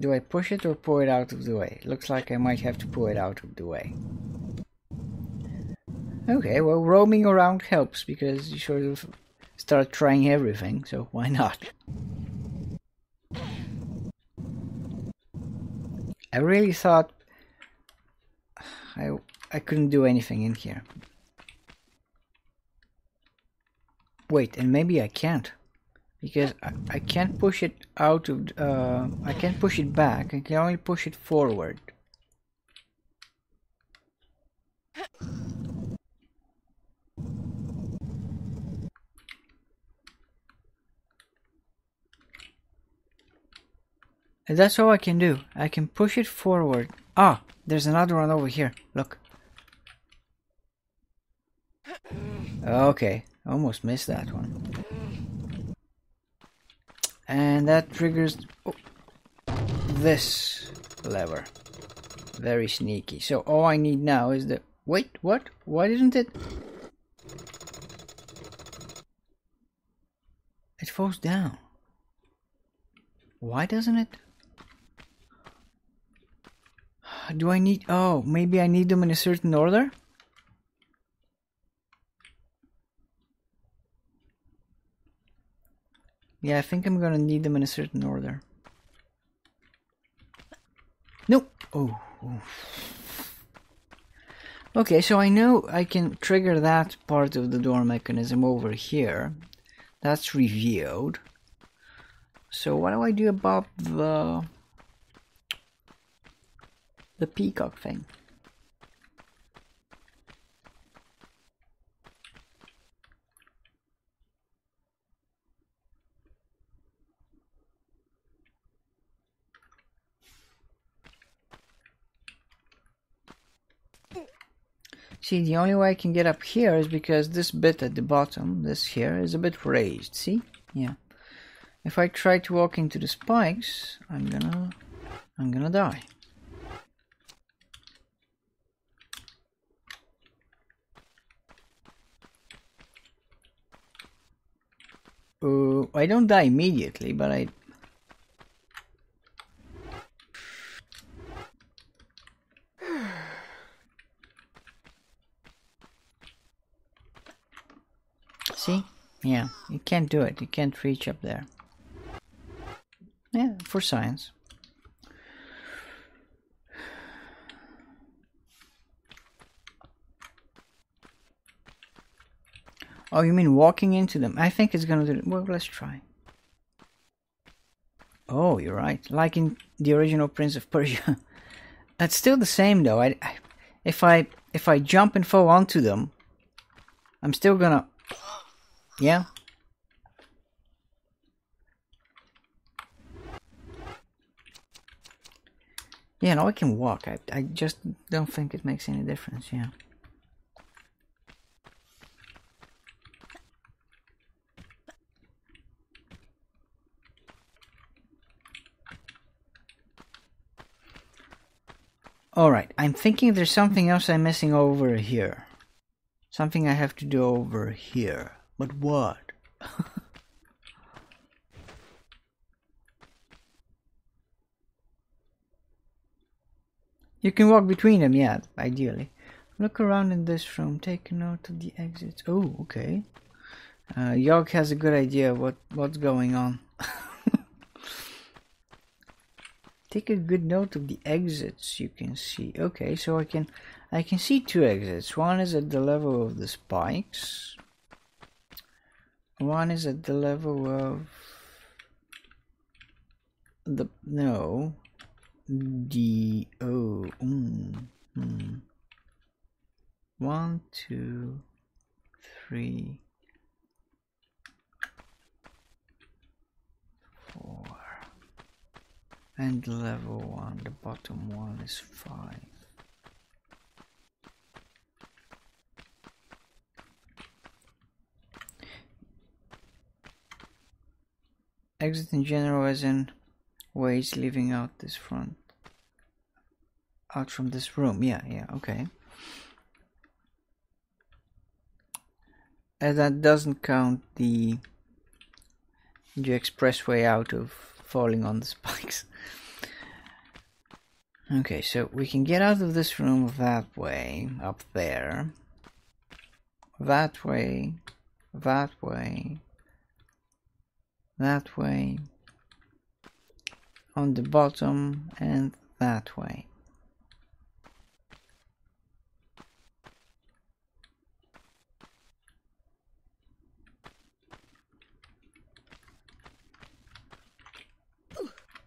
Do I push it or pull it out of the way? Looks like I might have to pull it out of the way. Okay, well, roaming around helps because you sort of start trying everything, so why not? I really thought I couldn't do anything in here. Wait, and maybe I can't. Because I can't push it out of... I can't push it back, I can only push it forward. And that's all I can do. I can push it forward. Ah! There's another one over here. Look. Okay. Almost missed that one. And that triggers this lever. Very sneaky. So all I need now is the... Wait, what? Why didn't it... It falls down. Why doesn't it? Do I need... Oh, maybe I need them in a certain order? Yeah, I think I'm gonna need them in a certain order. Nope! Oh, oh. Okay, so I know I can trigger that part of the door mechanism over here. That's revealed. So what do I do about the peacock thing? See, the only way I can get up here is because this bit at the bottom, this here, is a bit raised, see? Yeah. If I try to walk into the spikes, I'm gonna I'm gonna die. I don't die immediately, but I... See? Yeah, you can't do it. You can't reach up there. Yeah, for science. Oh, you mean walking into them? I think it's gonna do it. Well, let's try. Oh, you're right. Like in the original Prince of Persia. That's still the same though. If I jump and fall onto them, I'm still gonna... Yeah. Yeah, now I can walk. I just don't think it makes any difference, yeah. Alright, I'm thinking there's something else I'm missing over here. Something I have to do over here. But what? You can walk between them, yeah, ideally. Look around in this room, take note of the exits. Oh, okay. York has a good idea of what's going on. Take a good note of the exits you can see. Okay, so I can see two exits. One is at the level of the spikes. One is at the level of the One, two, three, four. And level one, the bottom one is 5. Exit in general as in ways leaving out this front, out from this room, yeah, okay. And that doesn't count the expressway out of falling on the spikes. Okay, so we can get out of this room that way, up there. That way, that way, that way, on the bottom, and that way.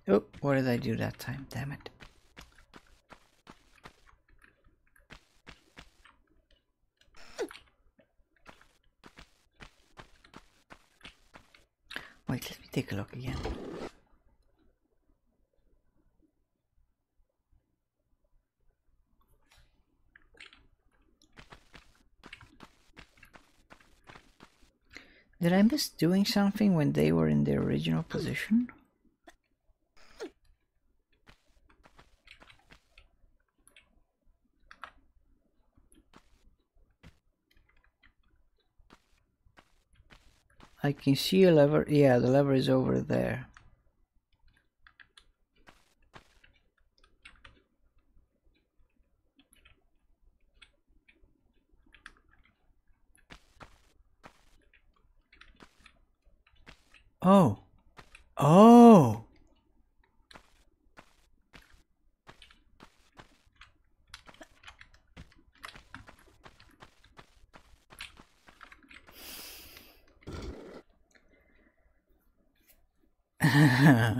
Oh, what did I do that time? Damn it. Wait, let me take a look again. Did I miss doing something when they were in their original position? I can see a lever. Yeah, the lever is over there. Oh. Oh.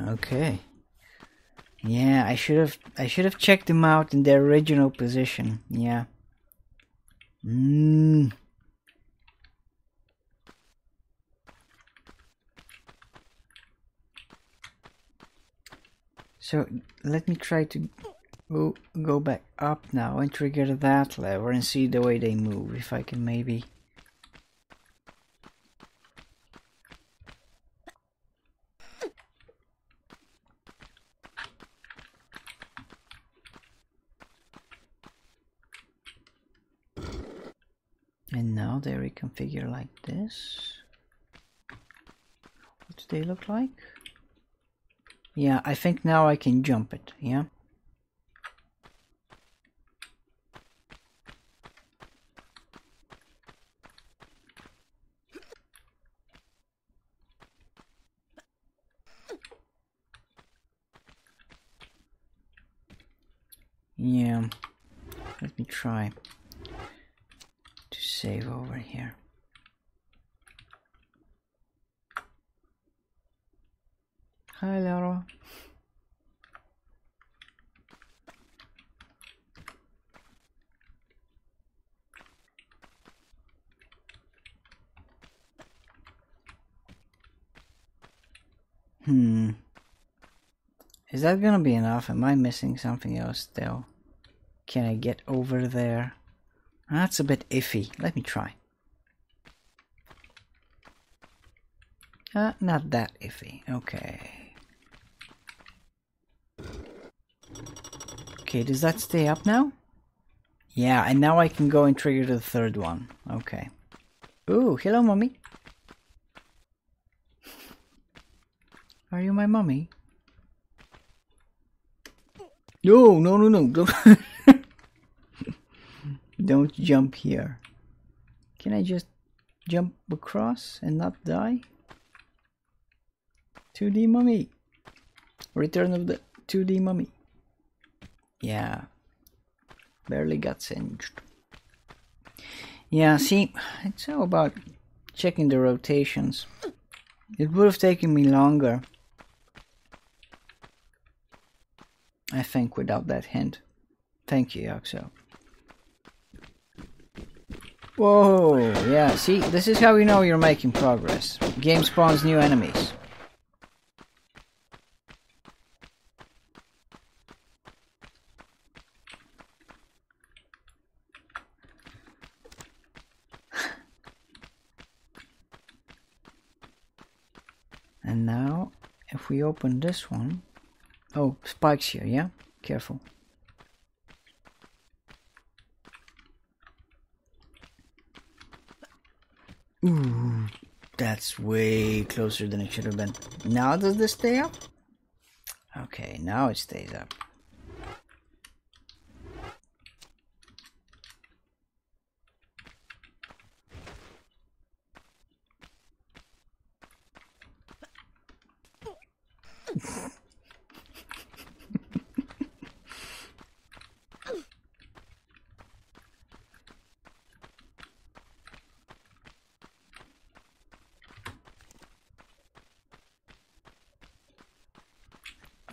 Okay. Yeah, I should have checked them out in their original position. Yeah. So let me try to go back up now and trigger that lever and see the way they move. If I can maybe. And now they reconfigure like this. What do they look like? Yeah, I think now I can jump it, yeah? Yeah, let me try to save over here. Hi, Lara. Is that gonna be enough? Am I missing something else still? Can I get over there? That's a bit iffy. Let me try. Not that iffy. Okay. Okay, does that stay up now? Yeah, and now I can go and trigger the third one. Okay. Ooh, hello, mommy. Are you my mommy? No, no, no, no. Don't, don't jump here. Can I just jump across and not die? 2D mummy. Return of the 2D mummy. Yeah, barely got singed. Yeah, see, it's all about checking the rotations. It would have taken me longer, I think, without that hint. Thank you, Axel. Whoa, yeah, see, this is how you know you're making progress. Game spawns new enemies. And now, if we open this one... Oh, spikes here, yeah? Careful. Ooh, that's way closer than it should have been. Now does this stay up? Okay, now it stays up.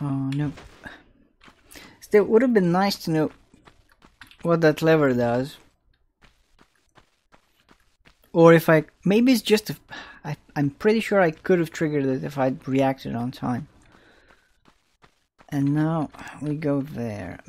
Oh no. Still, it would have been nice to know what that lever does. Or if I... Maybe it's just... I'm pretty sure I could have triggered it if I'd reacted on time. And now we go there.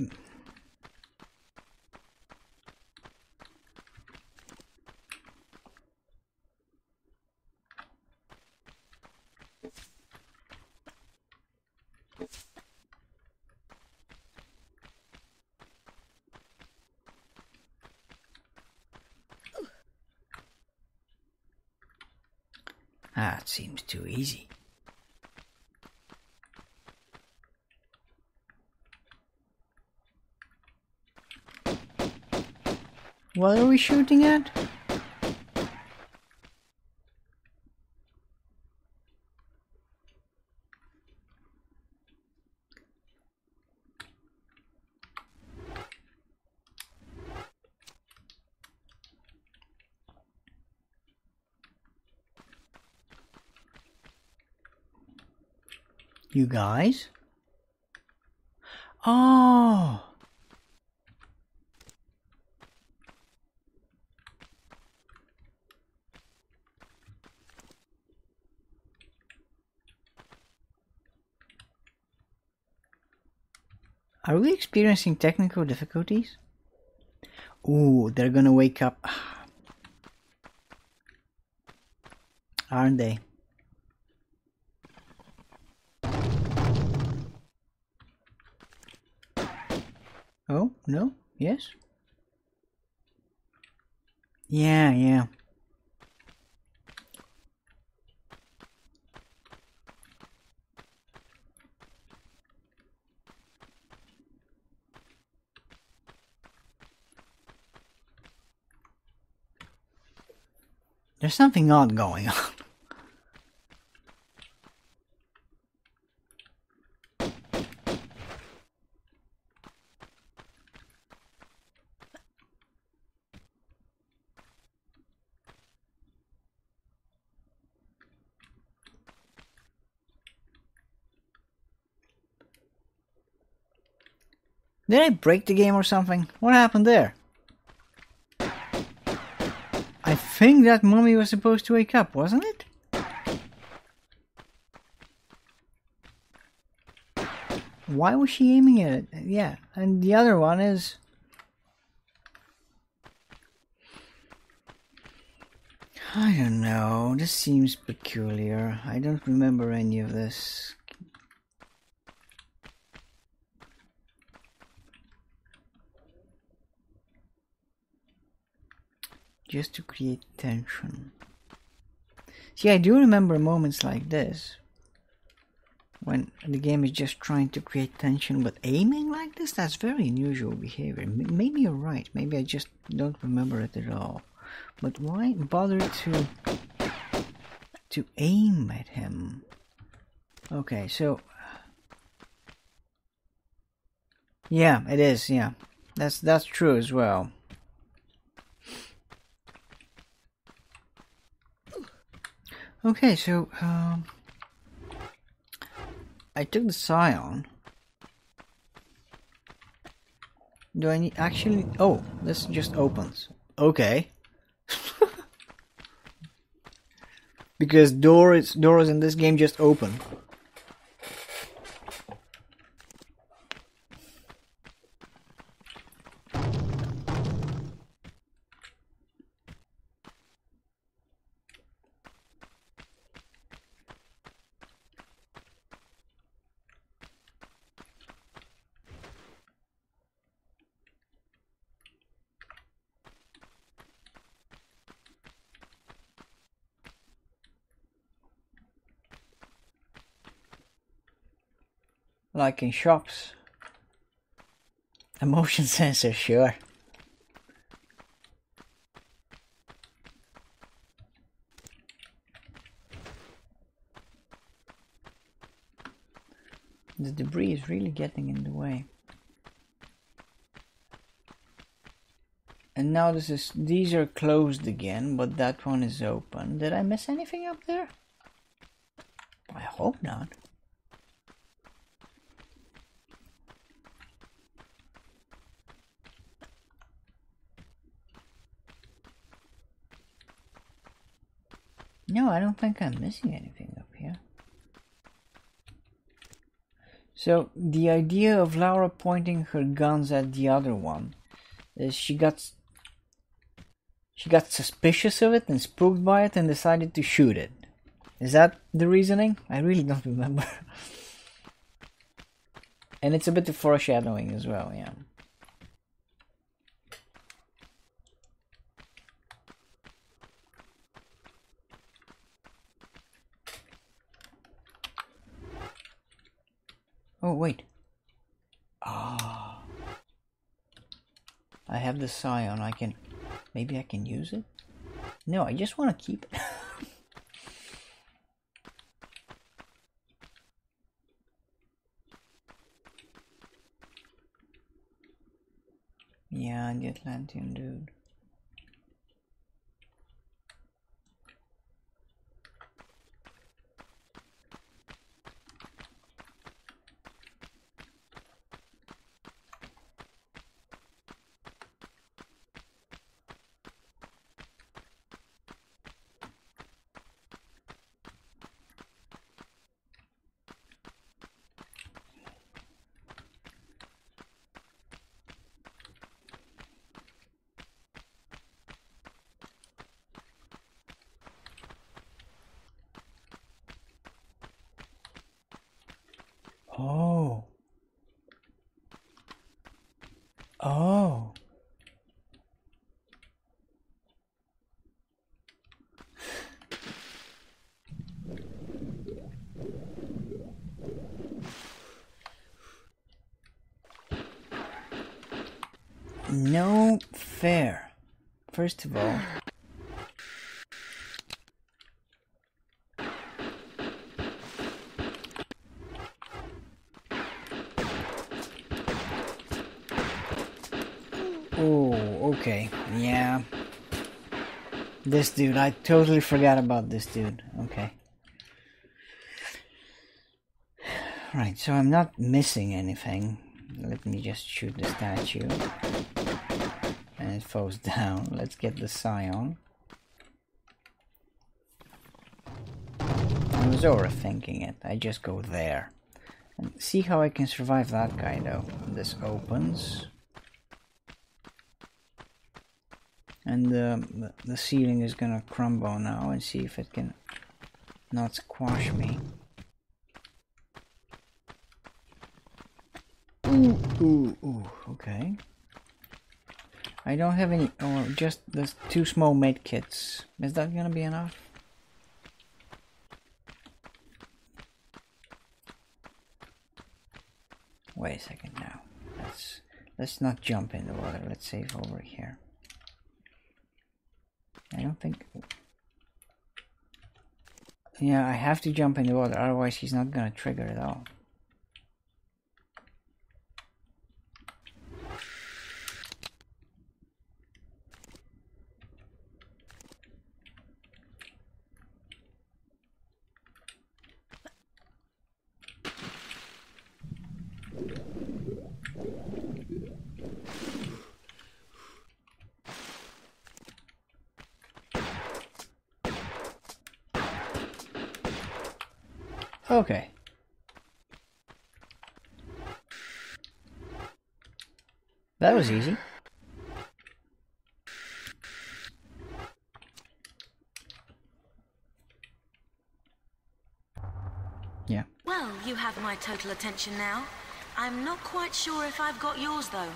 Ah, it seems too easy. What are we shooting at? You guys? Oh! Are we experiencing technical difficulties? Ooh, they're gonna wake up. Aren't they? Oh, no? Yes? Yeah. There's something odd going on. Did I break the game or something? What happened there? I think that mummy was supposed to wake up, wasn't it? Why was she aiming at it? Yeah, and the other one is... I don't know, this seems peculiar. I don't remember any of this. Just to create tension. See, I do remember moments like this, when the game is just trying to create tension, but aiming like this? That's very unusual behavior. Maybe you're right. Maybe I just don't remember it at all. But why bother to aim at him? Okay, so... yeah, it is, yeah. That's true as well. Okay, so, I took the scion. Do I need, actually, oh, this just opens. Okay. Because doors in this game just open. Like in shops. A motion sensor, sure. The debris is really getting in the way. And now this is, these are closed again, but that one is open. Did I miss anything up there? I hope not. No, I don't think I'm missing anything up here. So, the idea of Laura pointing her guns at the other one is she got suspicious of it and spooked by it and decided to shoot it. Is that the reasoning? I really don't remember. And it's a bit of foreshadowing as well, yeah. Oh, wait. Ah. Oh. I have the scion. I can... maybe I can use it? No, I just want to keep it. Yeah, the Atlantean dude. No fair. First of all, okay, yeah. This dude, I totally forgot about this dude. Okay. Right, so I'm not missing anything. Let me just shoot the statue. And it falls down. Let's get the scion. I was overthinking it. I just go there. And see how I can survive that guy though. This opens. And the ceiling is gonna crumble now and see if it can not squash me. Ooh, ooh, ooh, okay. I don't have any, oh, just the two small medkits. Is that gonna be enough? Wait a second now. Let's not jump in the water, let's save over here. I don't think... Yeah, I have to jump in the water, otherwise he's not gonna trigger at all. Okay. That was easy. Yeah. Well, you have my total attention now. I'm not quite sure if I've got yours though.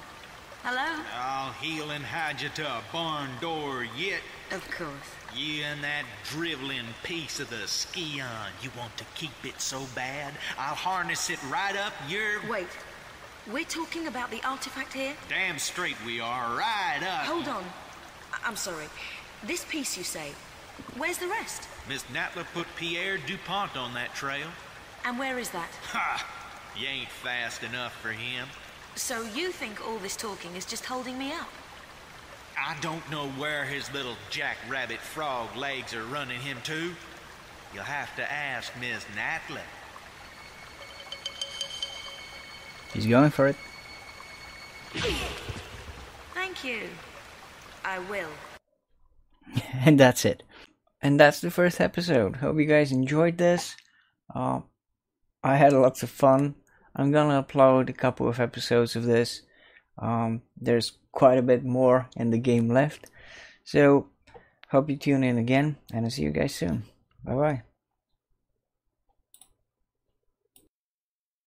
Hello? I'll heal and hide you to a barn door yet. Of course. You and that driveling piece of the scion. You want to keep it so bad? I'll harness it right up your... Wait. We're talking about the artifact here? Damn straight we are. Right up. Hold on. I'm sorry. This piece you say, where's the rest? Miss Natla put Pierre DuPont on that trail. And where is that? Ha! You ain't fast enough for him. So you think all this talking is just holding me up? I don't know where his little jackrabbit frog legs are running him to. You'll have to ask Miss Natla. He's going for it. Thank you. I will. And that's it. And that's the first episode. Hope you guys enjoyed this. I had lots of fun. I'm gonna upload a couple of episodes of this. There's quite a bit more in the game left. So, hope you tune in again, and I'll see you guys soon. Bye-bye.